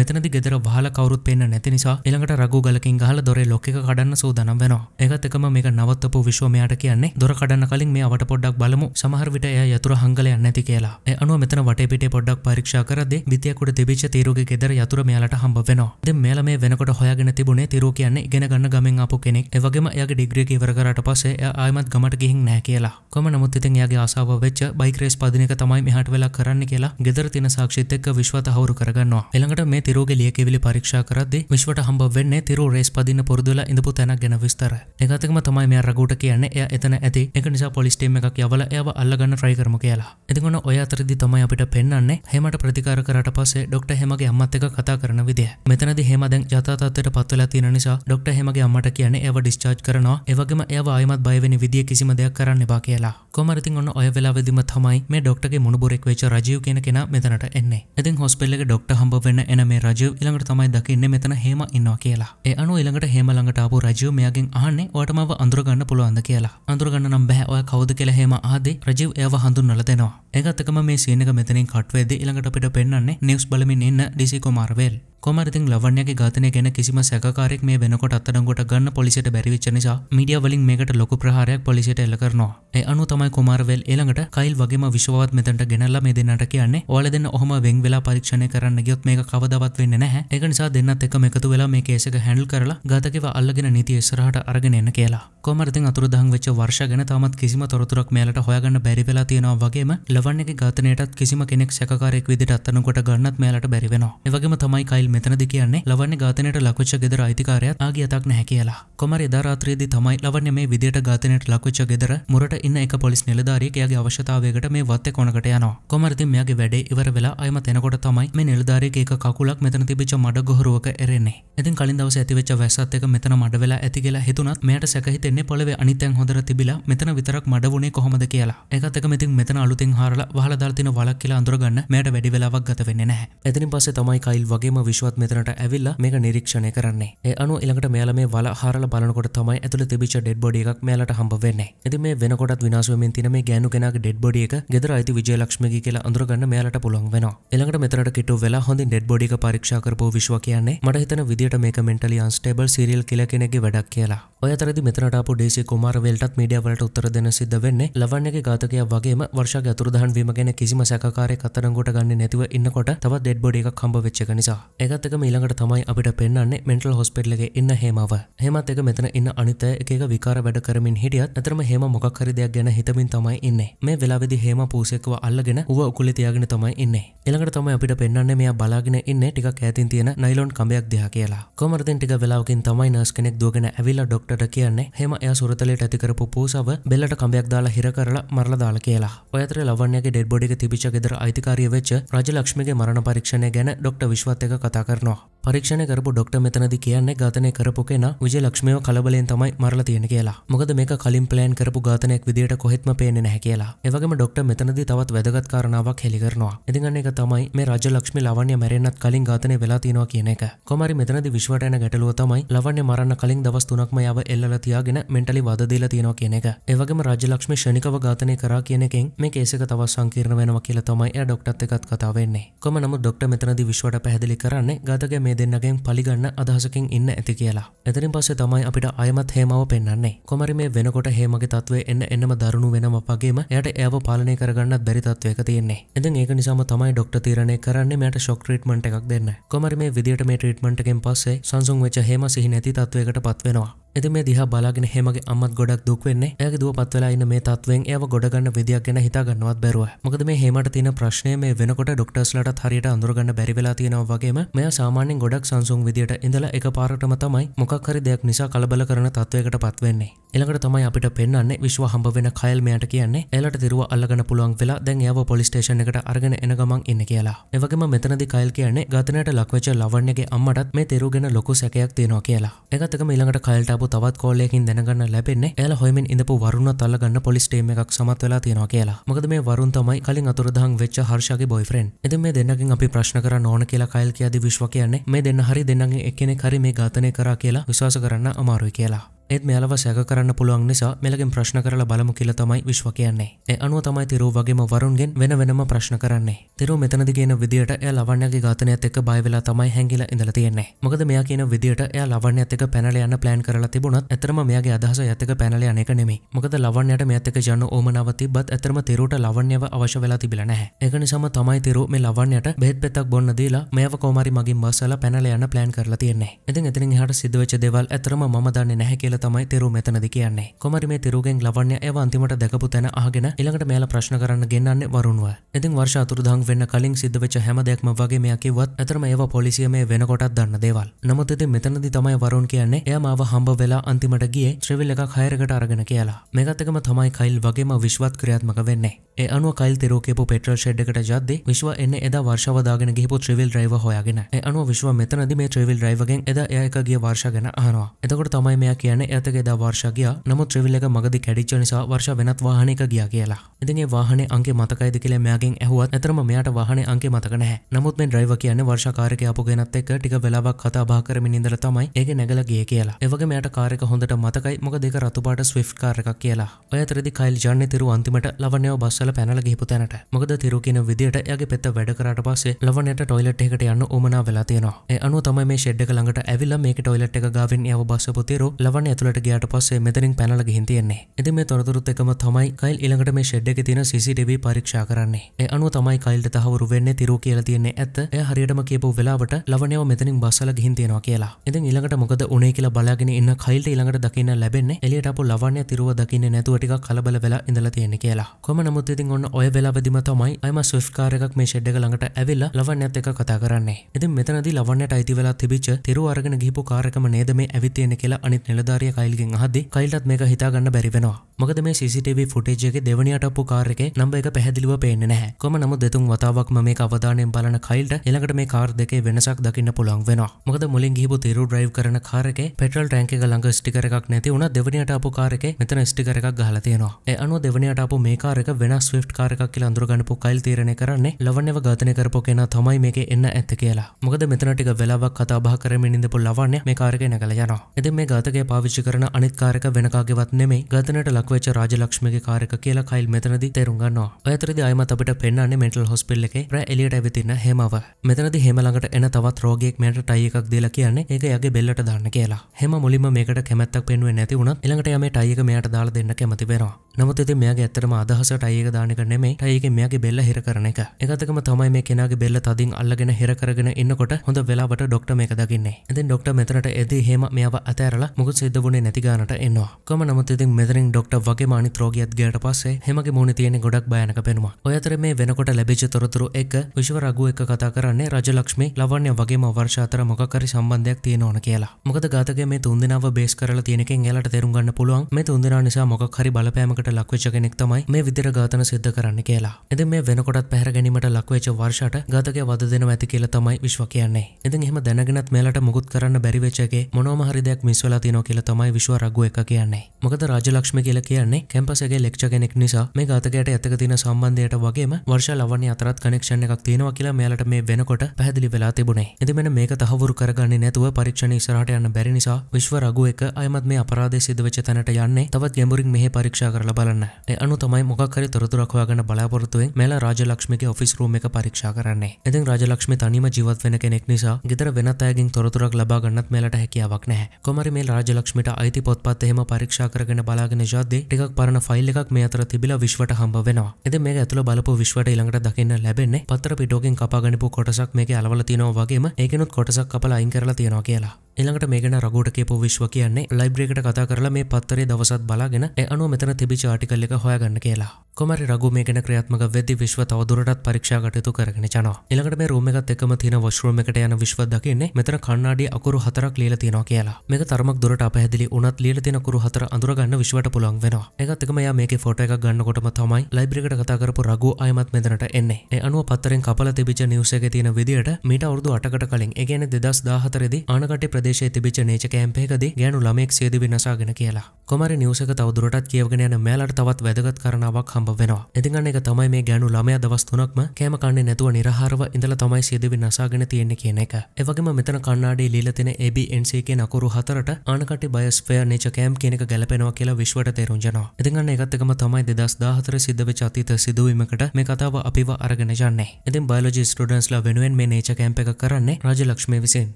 මෙතනදී ගෙදර වහලා කවුරුත් පේන්න නැති නිසා ඊළඟට රඝු ගලකින් ගහලා දොරේ ලොක් එක කඩන්න සූදානම් වෙනවා. ඒකත් එකම මේක නවත්තපු විශ්ව මෙයාට කියන්නේ දොර කඩන්න කලින් මේ අවට පොඩ්ඩක් බලමු සමහර විට එයා යතුරු හංගල යන්නේ නැති කියලා. ඒ අනුව මෙතන වටේ පිටේ පොඩ්ඩක් පරීක්ෂා කරද්දී බිත්තියක් උඩ තිබිච්ච තීරුගේ ගෙදර යතුරු මෙයාලට හම්බ වෙනවා. දැන් මෙයාලා මේ වෙනකොට හොයාගෙන තිබුණේ තීරු කියන්නේ ඉගෙන ගන්න ගමෙන් ආපු කෙනෙක්. ඒ වගේම එයාගේ ඩිග්‍රී එක ඉවර කරාට පස්සේ එයා ආයෙමත් ගමට ගිහින් නැහැ කියලා. කොහොම නමුත් ඉතින් එයාගේ ආසාව වෙච්ච බයික් රේස් පදින එක තමයි මෙහාට වෙලා කරන්න කියලා ගෙදර තියෙන සාක්ෂිත් එක්ක විශ්ව තහවුරු කරගන්නවා. ඊළඟට මේ තීරුගේ ලියකවිලි පරීක්ෂා කරද්දී විශ්වට හම්බ වෙන්නේ තීරු රේස් පදින පුරුදුලා ඉඳපු තැනක් ගැන විස්තර. ඒකත් එක්කම තමයි මෙයා රගුට කියන්නේ එයා එතන ඇති ඒක නිසා පොලිස් ටීම් එකක් යවලා එයාව අල්ලගන්න try කරමු කියලා. ඉතින් ඔන්න ඔය අතරදී තමයි අපිට පෙන්වන්නේ හේමට ප්‍රතිකාර කරාට පස්සේ ડોක්ටර් හේමගේ අම්මත් එක්ක කතා කරන විදිය. මෙතනදී හේම දැන් යථා තත්ත්වයට පත් වෙලා තියෙන නිසා ડોක්ටර් හේමගේ අම්මට කියන්නේ එයාව discharge කරනවා. ඒ වගේම එයාව ආයෙමත් බය වෙන විදිය කිසිම දෙයක් කරන්න එපා කියලා. කොහොමද ඉතින් ඔන්න ඔය වෙලාවෙදිම තමයි මේ ડોක්ටර්ගේ මුණුබුරෙක් වෙච්ච රජීව් කියන කෙනා මෙතනට එන්නේ. ඉතින් හොස්පිටල් එකේ ડોක්ටර් හම්බ වෙන්න එන මේ රජීව් ඊළඟට තමයි දකින්නේ මෙතන හේම ඉන්නවා කියලා. ඒ අනුව ඊළඟට හේම ළඟට ආපු රජීව් මෙයාගෙන් අහන්නේ ඔයාට මාව අඳුර ගන්න පුළුවන්ද කියලා. අඳුර ගන්න බෑ ඔය කවුද කියලා හේම ආදී රජීව් එයාව හඳුන්වලා දෙනවා. ඒකත් එක්කම මේ සීන් එක මෙතනින් කට් වෙද්දී ඊළඟට අපිට පෙන්වන්නේ නිවුස් බලමින් ඉන්න ඩිසි කුමාරවේල්. කොමර් ඉතින් ලවණ්‍යගේ ඝාතනය ගැන කිසිම සැකකාරයෙක් මේ වෙනකොට අත්අඩංගුවට ගන්න පොලිසියට බැරි වෙච්ච නිසා මීඩියා වලින් මේකට ලොකු ප්‍රහාරයක් පොලිසියට එල්ල කරනවා. ඒ අනුව තමයි කුමාරවේල් ඊළඟට කයිල් වගේම විශ්වවත් මෙතනට ගෙනල්ලා මේ දෙන්නට කියන්නේ ඔයාලා දෙන්න ඔහොම වෙන් වෙලා පරීක්ෂණය කරන්න ගියොත් මේක කවදාවත් වෙන්නේ නැහැ. ඒක නිසා දෙන්නත් එක්කම එකතු වෙලා මේ කේස් එක හෑන්ඩල් කරලා ඝාතකව අල්ලගෙන නීතිය ඉස්සරහට අරගෙන එන්න කියලා. කොමර් ඉතින් අතුරුදහන් වෙච්ච වර්ෂා ගැන තාමත් කිසිම තොරතුරක් මෙයාලට හොයාගන්න බැරි වෙලා තියෙනවා වගේම ලවණ්‍යගේ ඝාතනයටත් කිසිම කෙනෙක් සැකකාරයෙක් විදිහට අත්අඩංගුවට ගන්නත් මෙයාලට බැරි වෙනවා. ඒ වගේම තමයි කයිල් මෙතනදි කියන්නේ ලවණ්‍ය ඝාතනයට ලක්වෙච්ච ගෙදර අයිතිකාරයාත් ආගිය යතක් නැහැ කියලා. කොමර් එදා රාත්‍රියේදී තමයි ලවණ්‍ය මේ විදියට ඝාතනයට ලක්වෙච්ච ගෙදර මුරට ඉන්න එක පොලිස් නිලධාරියෙක් එයාගේ අවශ්‍යතාවයකට මේ වත්තේ කොනකට යනවා. කොමර් ඉතින් මෙයාගේ වැඩේ ඉවර වෙලා ආයෙමත් එනකොට තමයි මේ නිලධාරියෙක් එක කකුලක් මෙතන තිබිච්ච මඩ ගොහරුවක එරෙන්නේ. ඉතින් කලින් දවසේ ඇතිවෙච්ච වැස්සත් එක මෙතන මඩ වෙලා ඇති කියලා හිතුණත් මෙයාට සැක හිතෙන්නේ පොළවේ අනිත්යෙන් හොඳට තිබිලා මෙතන විතරක් මඩ වුණේ කොහොමද කියලා. ඒකත් එක්කම ඉතින් මෙතන අලුතෙන් හාරලා වහලා දාලා තියෙන වලක් කියලා අඳුරගන්න මෙයාට වැඩි වෙලාවක් ගත වෙන්නේ නැහැ. එතනින් පස්සේ තමයි කයිල් වගේම විශ්වත් මෙතනට ඇවිල්ලා මේක නිරීක්ෂණය කරන්නේ. ඒ අනුව ඊළඟට මෙයාලා මේ වල හාරලා බලනකොට තමයි ඇතුළේ තිබිච්ච ඩෙඩ් බොඩි එකක් මෙයාලට හම්බ වෙන්නේ. ඉතින් මේ වෙනකොටත් විනාශ වෙමින් තියෙන මේ ගෑනු කෙනාගේ ඩෙඩ් බොඩි එක ගෙදර අයිති විජයලක්ෂ්මීගේ කියලා අඳුරගන්න මෙයාලට පුළුවන් වෙනවා. ඊළඟට මෙතනට කිට්ටු වෙලා හොඳින් ඩෙඩ් බොඩි එක පරීක්ෂා කරපුව විශ්ව කියන්නේ මට හිතෙන විදියට මේක මෙන්ටලි අන්ස්ටේබල් සීරියල් කිලර් කෙනෙක්ගේ වැඩක් කියලා. ඔය අතරදී මෙතනට ආපු ඩීසී කුමාරවේල්ටත් මීඩියා වලට උත්තර දෙන්න සිද්ධ වෙන්නේ ලවණ්‍යගේ ඝාතකයා වගේම වර්ෂාගේ අතුරුදහන් වීම ගැන කිසිම සැකකාරයෙක් අත්අඩංගුවට ගන්නේ නැතිව ඉන්නකොට තවත් ඩෙඩ් බොඩි එකක් හම්බ වෙච්ච එක නිසා. ඒකත් එක්කම ඊළඟට තමයි අපිට පෙන්වන්නේ මෙන්ටල් හොස්පිටල් එකේ ඉන්න හේමව. හේමත් එක මෙතන ඉන්න අනිත් එක එක විකාර වැඩ කරමින් හිටියත් අතරම හේම මොකක් හරි දෙයක් ගැන හිතමින් තමයි ඉන්නේ. මේ වෙලාවේදී හේම පූසෙක්ව අල්ලගෙන ඌව උකුලේ තියාගෙන තමයි ඉන්නේ. ඊළඟට තමයි අපිට පෙන්වන්නේ මෙයා බලාගෙන ඉන්නේ ටිකක් ඈතින් තියෙන නයිලොන් කඹයක් දිහා කියලා. කොමර්දෙන් ටික වෙලාවකින් තමයි නර්ස් කෙනෙක් දුවගෙන ඇවිල්ලා ඩොක්ටරට කියන්නේ හේම එයා සුරතලයට ඇති කරපු පූසාව ಅದೆಲ್ಲಟ ಕಂಬ್ಯಾಕ್ ದಾಳ ಹಿರಕರಳ ಮರಳ ದಾಳ ಕೇಳ ಒಯತ್ರ ಲವಣ್ಯಗೆ ಡೆಡ್ ಬಾಡಿಗೆ ತಿಬಿಚಗಿದ್ರ ಐತಿಕಾರಿಯ ವೆಚ್ಚ ರಾಜಲಕ್ಷ್ಮಿಗೆ ಮರಣ ಪರೀಕ್ಷಣೆಗೆನ ಡಾಕ್ಟರ್ ವಿಶ್ವತೇಗ ಕಥಾಕರ್ನೋ ಪರೀಕ್ಷಣೆ ಕರಬು ಡಾಕ್ಟರ್ ಮೆತನದಿ ಕೇಯನ್ನೆ ಘಾತನೆ ಕರಪುಕೇನ ವಿಜಯಲಕ್ಷ್ಮಿಯೋ ಕಲಬಲೆನ್ ತಮೈ ಮರಳ ತಿಯನ ಕೇಳ ಮೊಗದ ಮೇಕ ಕಲಿಂ ಪ್ಲಾನ್ ಕರಪು ಘಾತನೆಕ್ ವಿದೇಟ ಕೊಹೆತ್ಮ ಪೇನೆ ನಹ ಕೇಳ ಎವಗೆಮ ಡಾಕ್ಟರ್ ಮೆತನದಿ ತವತ್ ವೆದಗತ್ ಕಾರಣಾವಕ್ ಹೆಲಿಗರ್ನೋ ಇದಿಂಗನ್ನೆಗ ತಮೈ ಮೇ ರಾಜಲಕ್ಷ್ಮಿ ಲವಣ್ಯ ಮೆರೆನತ್ ಕಲಿಂ ಘಾತನೆ ವೆಲಾ ತಿನೋ ಕೇನೆಕ ಕೊಮಾರಿ ಮೆತನದಿ ವಿಶ್ವಟೇನ ಘಟಲುವ ತಮೈ ಲವಣ್ಯ ಮರಣ ಕಲಿಂ ದವಸ್ ತುನಕ್ ಮಯಾವ ಎಲ್ಲಲ ತಿಯಾಗಿನ ಮೆಂಟಲಿ ವಾದ ದೇಲ ತಿನೋ ಕೇನೆಕ एवगेम राज्यलक्ष्मी क्षणिकव घातने करा कियनेकें मे केसेक तवा संकीर्ण वेनवा कियला तमय ए डॉक्टरत एकत कथा वेन्ने कोम नमुत डॉक्टर मेतनदी विश्वट पहदली करन्ने घातगे मे देन्नगें पलिगन्न अदहसकिन इन्न ऐति कियला एतरिन पस्से तमय අපිට आयमत हेमाव पेन्नन्ने कोमरि मे वेनकोट हेमगे तत्वे එන්න එන්නම දරුණු වෙනම වගේම එයාට එයව පාලනය කරගන්නත් බැරි තත්වයක තියෙන්නේ. ඉතින් ඒක නිසාම තමයි ડોක්ටර් තීරණය කරන්නේ මෙයාට ෂොක් ට්‍රීට්මන්ට් එකක් දෙන්න. කොමරි මේ විදියට මේ ට්‍රීට්මන්ට් එකෙන් පස්සේ සංසුන් වෙච්ච हेमा සිහි නැති තත්වයකටපත් වෙනවා. इधर मे दिहा बालागिन हेमगे अम्मत गोडक दुखवेन्ने एयागे दुव पत्वेला इन्न मे तत्वेन एव गोडगन्न विधियक ගැන හිතා ගන්නවත් බැරුව. මොකද මේ හේමට තියෙන ප්‍රශ්නේ මේ වෙනකොට ડોක්ටර්ස්ලාටත් හරියට අඳුර ගන්න බැරි වෙලා තියෙනවා වගේම මෙයා සාමාන්‍යයෙන් ගොඩක් සංසුන් විදියට ඉඳලා එකපාරටම තමයි මොකක් හරි දෙයක් නිසා කලබල කරන තත්වයකටපත් වෙන්නේ. ඊළඟට තමයි අපිට පෙන්වන්නේ විශ්ව හම්බ වෙන කයල් මෙයාට කියන්නේ එයාලට දිරුව අල්ලගන්න පුළුවන් වෙලා දැන් එයාව පොලිස් ස්ටේෂන් එකට අරගෙන එන ගමන් ඉන්නේ කියලා. ඒ වගේම මෙතනදී කයල් කියන්නේ ඝාතනයට ලක්වෙච්ච ලවණ්‍යගේ අම්මටත් මේ දිරුව ගැන ලොකු සැකයක් තියෙනවා කියලා. ඒකත් එකම ඊළඟට කයල්ට තවත් කෝලයකින් දැනගන්න ලැබෙන්නේ එයාලා හොයමින් ඉඳපු වරුණත් අල්ලගන්න පොලිස් ටීම් එකක් සමත් වෙලා තියෙනවා කියලා. මොකද මේ වරුණ තමයි කලින් අතුරුදහන් වෙච්ච හර්ෂාගේ බොයිෆ්‍රෙන්ඩ්. ඉතින් මේ දෙන්නගෙන් අපි ප්‍රශ්න කරන්න ඕන කියලා කයිල් කියදී විශ්ව කියන්නේ මේ දෙන්න හරි දෙන්නගෙන් එක්කෙනෙක් හරි මේ ඝාතනය කරා කියලා විශ්වාස කරන්න අමාරුයි කියලා. ඒත් මෙයාලව සැක කරන්න පුළුවන් නිසා මෙලගෙන් ප්‍රශ්න කරලා බලමු කියලා තමයි විශ්ව කියන්නේ. ඒ අනුව තමයි තිරෝ වගේම වරුණ්ගෙන් වෙන වෙනම ප්‍රශ්න කරන්නේ. තිරෝ මෙතනදී කියන විදියට එයා ලවණ්‍යගේ ඝාතනයත් එක්ක බය වෙලා තමයි හැංගිලා ඉඳලා තියෙන්නේ. මොකද මෙයා කියන විදියට එයා ලවණ්‍යත් එක්ක පැනලා යන්න plan කරලා තිබුණත් ඇතරම මෙයාගේ අදහස යතක පැනල යන එක නෙමෙයි. මොකද ලවණ්‍යයට මෙයත් එක්ක යන ඕමනාව තිබ්බත් ඇතරම තිරුට ලවණ්‍යව අවශ්‍ය වෙලා තිබිලා නැහැ. ඒක නිසාම තමයි තිරු මේ ලවණ්‍යයට බෙහෙත් පෙත්තක් බොන්න දීලා මෙයව කොමාරි මගින් බස්සලා පැනල යන plan කරලා තියන්නේ. ඉතින් එතනින් එහාට සිද්ධ වෙච්ච දේවල් ඇතරම මම දන්නේ නැහැ කියලා තමයි තිරු මෙතනදී කියන්නේ. කොමාරි මේ තිරුගෙන් ලවණ්‍ය එව අන්තිමට දැකපු තැන අහගෙන ඊළඟට මෙයාලා ප්‍රශ්න කරන්න ගෙන්නන්නේ වරුණව. ඉතින් වර්ෂ අතුරුදහන් වෙන්න කලින් සිද්ධ වෙච්ච හැම දෙයක්ම වගේ මෙයා කිව්වත් ඇතරම ඒව පොලිසිය මේ වෙනකොටත් දන්න දේවල්. නමුත් ඉතින් මෙතනදී තමයි වරුණ කියන්නේ එයා මාව හම්බ වෙලා අන්තිමට ගියේ ත්‍රිවිල් එකක් හයරකට අරගෙන කියලා. මේකත් එකම තමයි කයිල් වගේම විශ්වත් ක්‍රියාත්මක වෙන්නේ. ඒ අනුව කයිල් තිරෝ කියපු පෙට්‍රල් ෂෙඩ් එකට යද්දී විශ්ව එන්නේ එදා වර්ෂාව දාගෙන ගිහපු ත්‍රිවිල් ඩ්‍රයිවර් හොයාගෙන. ඒ අනුව විශ්ව මෙතනදී මේ ත්‍රිවිල් ඩ්‍රයිවර්ගෙන් එදා එයා එක ගිය වර්ෂා ගැන අහනවා. එතකොට තමයි මෙයා කියන්නේ එයාට එදා වර්ෂා ගියා. නමුත් ත්‍රිවිල් එක මගදී කැඩිච්ච නිසා වර්ෂා වෙනත් වාහනයක ගියා කියලා. ඉතින් ඒ වාහනේ අංකය මතකයිද කියලා මෙයාගෙන් ඇහුවත් අතරම මෙයාට වාහනේ අංකය මතක නැහැ. නමුත් මේ ඩ්‍රයිවර් කියන්නේ වර්ෂා කාර් එකේ ආපු ගෙනත් එක්ක ටික වෙලාවක් කතා බහ කරමින් ඉඳලා තමයි ඒක නැගලා ගියේ කියලා. එවගේ මෙයාට කාර් එක හොඳට මතකයි මොකද ඒක රතුපාට ස්විෆ්ට් කාර් එකක් කියලා. ඔය අතරේදී කයිල් යන්නේ තිරු අන්තිමට ලවණ්‍යව බස්සල පැනලා ගිහපු තැනට. මොකද තිරු කියන විදියට එයාගේ පෙත්ත වැඩ කරාට පස්සේ ලවණ්‍යට ටොයිලට් එකකට යන්න උවමනා වෙලා තියෙනවා. ඒ අනුව තමයි මේ ෂෙඩ් එක ළඟට ඇවිල්ලා මේකේ ටොයිලට් එක ගාවින් එයාව බස්සපු තිරු ලවණ්‍ය ඇතුළට ගියාට පස්සේ මෙතනින් පැනලා ගිහින් තියෙන්නේ. ඉතින් මේ තොරතුරුත් එකම තමයි කයිල් ඊළඟට මේ ෂෙඩ් එකේ තියෙන CCTV පරීක්ෂා කරන්නේ. ඒ අනුව තමයි කයිල්ට තහවුරු වෙන්නේ තිරු කියලා තියෙන්නේ ඇත්ත. එයා හරියටම කියපු වෙලාවට ලවණ්‍යව මෙතනින් බස්සලා ගිහින් තියෙනවා කියලා. ඉතින් ඊළඟට මොකද උනේ කියලා බලාගෙන ඉන්න කයිල්ට ඊළඟට දකින්න ලැබෙන්නේ එළියට ආපු ලවණ්‍ය තිරුව දකින්නේ නැතුව ටිකක් කලබල වෙලා ඉඳලා තියෙන්නේ කියලා. කොහොම නමුත් ඉතින් ඔන්න ඔය වෙලාවෙදිම තමයි අයම ස්විෆ්ට් කාර් එකක් මේ ෂෙඩ් එක ළඟට ඇවිල්ලා ලවණ්‍යත් එක්ක කතා කරන්නේ. ඉතින් මෙතනදී ලවණ්‍යට අයිති වෙලා තිබිච්ච තිරුව අරගෙන ගිහපු කාර් එකම නේද මේ ඇවිත් තියෙන්නේ කියලා අනිත් නිලධාරියා කයිල්ගෙන් අහද්දී කයිල්ටත් මේක හිතා ගන්න බැරි වෙනවා. මොකද මේ CCTV ෆුටේජ් එකේ දෙවණියට ආපු කාර් එකේ නම්බර් එක පැහැදිලිව පේන්නේ නැහැ. කොහොම නමුත් දෙතුන් වතාවක්ම මේක අවධානයෙන් බලන කයිල්ට ඊළඟට මේ කාර් දෙකේ වෙනසක් දකින්න පුළුවන් වෙනවා. මොකද මුලින් ගිහපු තිරු ඩ්‍රයිව් කරන කාර් එකේ පෙට්‍රල් ටැංක් එක ළඟ ස්ටිකර් එකක් නැති වුණා. දෙවණියට ආපු කාර් එකේ මෙතන ස්ටිකර් එකක් ගහලා තියෙනවා. ඒ අනුව දෙවණියට ආපු මේ කාර් එක වෙනස් ස්විෆ්ට් කාර් එකක් කියලා අඳුරගන්නපු කයිල් තීරණය කරන්නේ ලවණ්‍යව ඝාතනය කරපු කෙනා තමයි මේකේ එන්න ඇත්ත කියලා. මොකද මෙතන ටික වෙලාවක් කතා බහ කරමින් ඉඳපු ලවණ්‍ය මේ කාර් එකේ නැගලා යනවා. ඉතින් මේ ඝාතකයා පාවිච්චි කරන අනිත් කාර් එක වෙන කාගේවත් නෙමෙයි ඝාතනයට ලක්වෙච්ච රාජලක්ෂ්මීගේ කාර් එක කියලා කයිල් මෙතනදී තේරුම් ගන්නවා. ඔය අතරේදී ආයමත් අපිට පෙන්වන්නේ මෙන්ටල් හොස්පිටල් එකේ රෑ එලියට ඇවිදින හේමව. මෙතනදී හේම ළඟට එන තවත් රෝගියෙක් මෙන්ට ටයි එකක් දීලා කියන්නේ ඒක යගේ බෙල්ලට දාන්න කියලා. හේම මුලින්ම මේකට කැමැත්තක් පෙන්වෙන්නේ නැති වුණත් ඊළඟට යා මේ ටයි එක මෙයාට දාලා දෙන්න කැමති වෙනවා. නමුත් ඉතින් මෙයාගේ ඇත්තටම අදහස ටයි එක දාන එක නෙමෙයි ටයි එකෙන් මෙයාගේ බෙල්ල හිර කරන එක. ඒකටකම තමයි මේ කෙනාගේ බෙල්ල තදින් අල්ලගෙන හිර කරගෙන ඉන්නකොට හොඳ වෙලාවට ડોක්ටර් මේක දකින්නේ. ඉතින් ડોක්ටර් මෙතනට එදී හේම මෙයාව අතහැරලා මොකද සිද්ධ सिद्धवे नैतिगानट एनो कम नमती मेदरिंग डॉक्टर वगे माणित रोगियत गेट पास हेमगे मोनितियने गोडक भयानक पेनुमा ओयतरे में वेनकोट लभेज तोरतुरु एक विश्व रघु एक कथाकरन्ने राजलक्ष्मी लवण्य वगे वर्ष अतर मुखकरी संबंधक तीनोन केला मुखद गातगे में तुंदिनाव बेस करला तीनके एंगेलट तेरुंगन्न पुलुवन में तुंदिना निसा मुखकरी बलपैमकट लक्वेचकेनिक तमई में विदिर गातन सिद्ध करन्न केला इदि में वेनकोटत पहर गनिमट लक्वेच वर्षट गातगे वद देनव ऐति केला तमई विश्व कियन्ने इदिन हेम दनगनत मेलट मुगुत करन्न බැරි වෙච්ච එකේ මොනෝම හරි දෙයක් මිස් වෙලා තියෙනවා කියලා තමයි විශ්ව රග්ගු එක කියන්නේ. මොකද රාජලක්ෂ්මී කියලා කියන්නේ කැම්පස් එකේ ලෙක්චර් කෙනෙක් නිසා මේ ඝාතකයාට ඇත්තක තියෙන සම්බන්ධයට වගේම වර්ෂා ලවණ්‍ය අතරත් කනෙක්ෂන් එකක් තියෙනවා කියලා මෙයාලට මේ වෙනකොට පැහැදිලි වෙලා තිබුණේ. ඉතින් මෙන්න මේක තහවුරු කරගන්නේ නැතුව පරීක්ෂණ ඉස්සරහට යන්න බැරි නිසා විශ්ව රග්ගු එක අයමත් මේ අපරාධය සිදු වෙච්ච තැනට යන්නේ තවත් ගැඹුරින් මෙහි පරීක්ෂා කරලා බලන්න. ඒ අනුව තමයි මොකක් හරි තොරතුරක් හොයාගන්න බලාපොරොත්තුෙන් මෙලා රාජලක්ෂ්මීගේ ඔෆිස් රූම් එක පරීක්ෂා කරන්නේ. ඉතින් රාජලක්ෂ්මී තනියම ජීවත් වෙන කෙනෙක් නිසා ගෙදර වෙනත් අයගෙන් තොරතුරක් ලබා गणत मेलट हैकियावक ने कुमारी मेल राजलक्ष्मीट आयति पोत्पाते हेम परीक्षा करगण बलागने जादे टिकक परन फाइल एकक मे अतर तिबिला विश्वट हंब वेनवा इदे मेगे अतुल බලපු විශ්වට ඊළඟට දකින්න ලැබෙන්නේ පතර පිටෝකෙන් කපා ගනිපු කොටසක් මේකේ අලවලා තියෙනවා වගේම ඒකෙනුත් කොටසක් කපලා අයින් කරලා තියෙනවා කියලා ඊළඟට මේකන රගෝට කියපු විශ්ව කියන්නේ ලයිබ්‍රරි එකට කතා කරලා මේ පත්තරේ දවසත් බලාගෙන ඒ අනුව මෙතන තිබිච්ච ආටිකල් එක හොයාගන්න කියලා. කොමාරි රගෝ මේකන ක්‍රියාත්මක වෙද්දී විශ්ව තව දුරටත් පරීක්ෂා කටයුතු කරගෙන යනවා. ඊළඟට මේ රූම් එකත් එක්කම තියෙන වොෂ්රූම් එකට යන විශ්ව දකින්නේ මෙතන කණ්ණාඩියේ අකුරු 4ක් ලියලා තියෙනවා කියලා. මේක තරමක් දුරට අපහැදිලි වුණත් ලියලා තියෙන අකුරු 4 අඳුර ගන්න විශ්වට පුළුවන් වෙනවා. ඒකත් එක්කම යා මේකේ ෆොටෝ එකක් ගන්නකොටම තමයි ලයිබ්‍රරි එකට කතා කරපු රගෝ ආයමත් මෙතනට එන්නේ. ඒ අනුව පත්තරෙන් කපලා තිබිච්ච නිවුස් එකේ තියෙන විදියට මීට අවුරුදු 8කට කලින් ඒ කියන්නේ 2014 දී ආනකටේ देश नेच कैंपेदी गैनु लमेक् विनसागन केला कुमारी न्यूस तव दुरटा कीवगन मेलट तवत् वेदगत कारणवा हंबवेनो इदिंगने तमय मे गैनु लमय दवस्तुनक्म कैम कांडे नेतुव निराहारव इंदल तमय सेदि विनसागन तियन्ने केनेक एवगेम मेतन कन्नाडी लीलतेने ABNC के नकुरु हतरट आनकट्टी बायोस्फियर नेच कैंप केनेक गलपेनवा කියලා විශ්වට තේරුම් යනවා. ඉතින් ඒකත් එක්කම තමයි 2014 සිද්ධ වෙච්ච අතීත සිදුවීමකට මේ කතාව අපිව අරගෙන යන්නේ. ඉතින් බයොලොජි ස්ටුඩන්ට්ස්ලා වෙනුවෙන් මේ නේචර් කැම්ප් එක කරන්නේ රාජලක්ෂ්මී විසින්.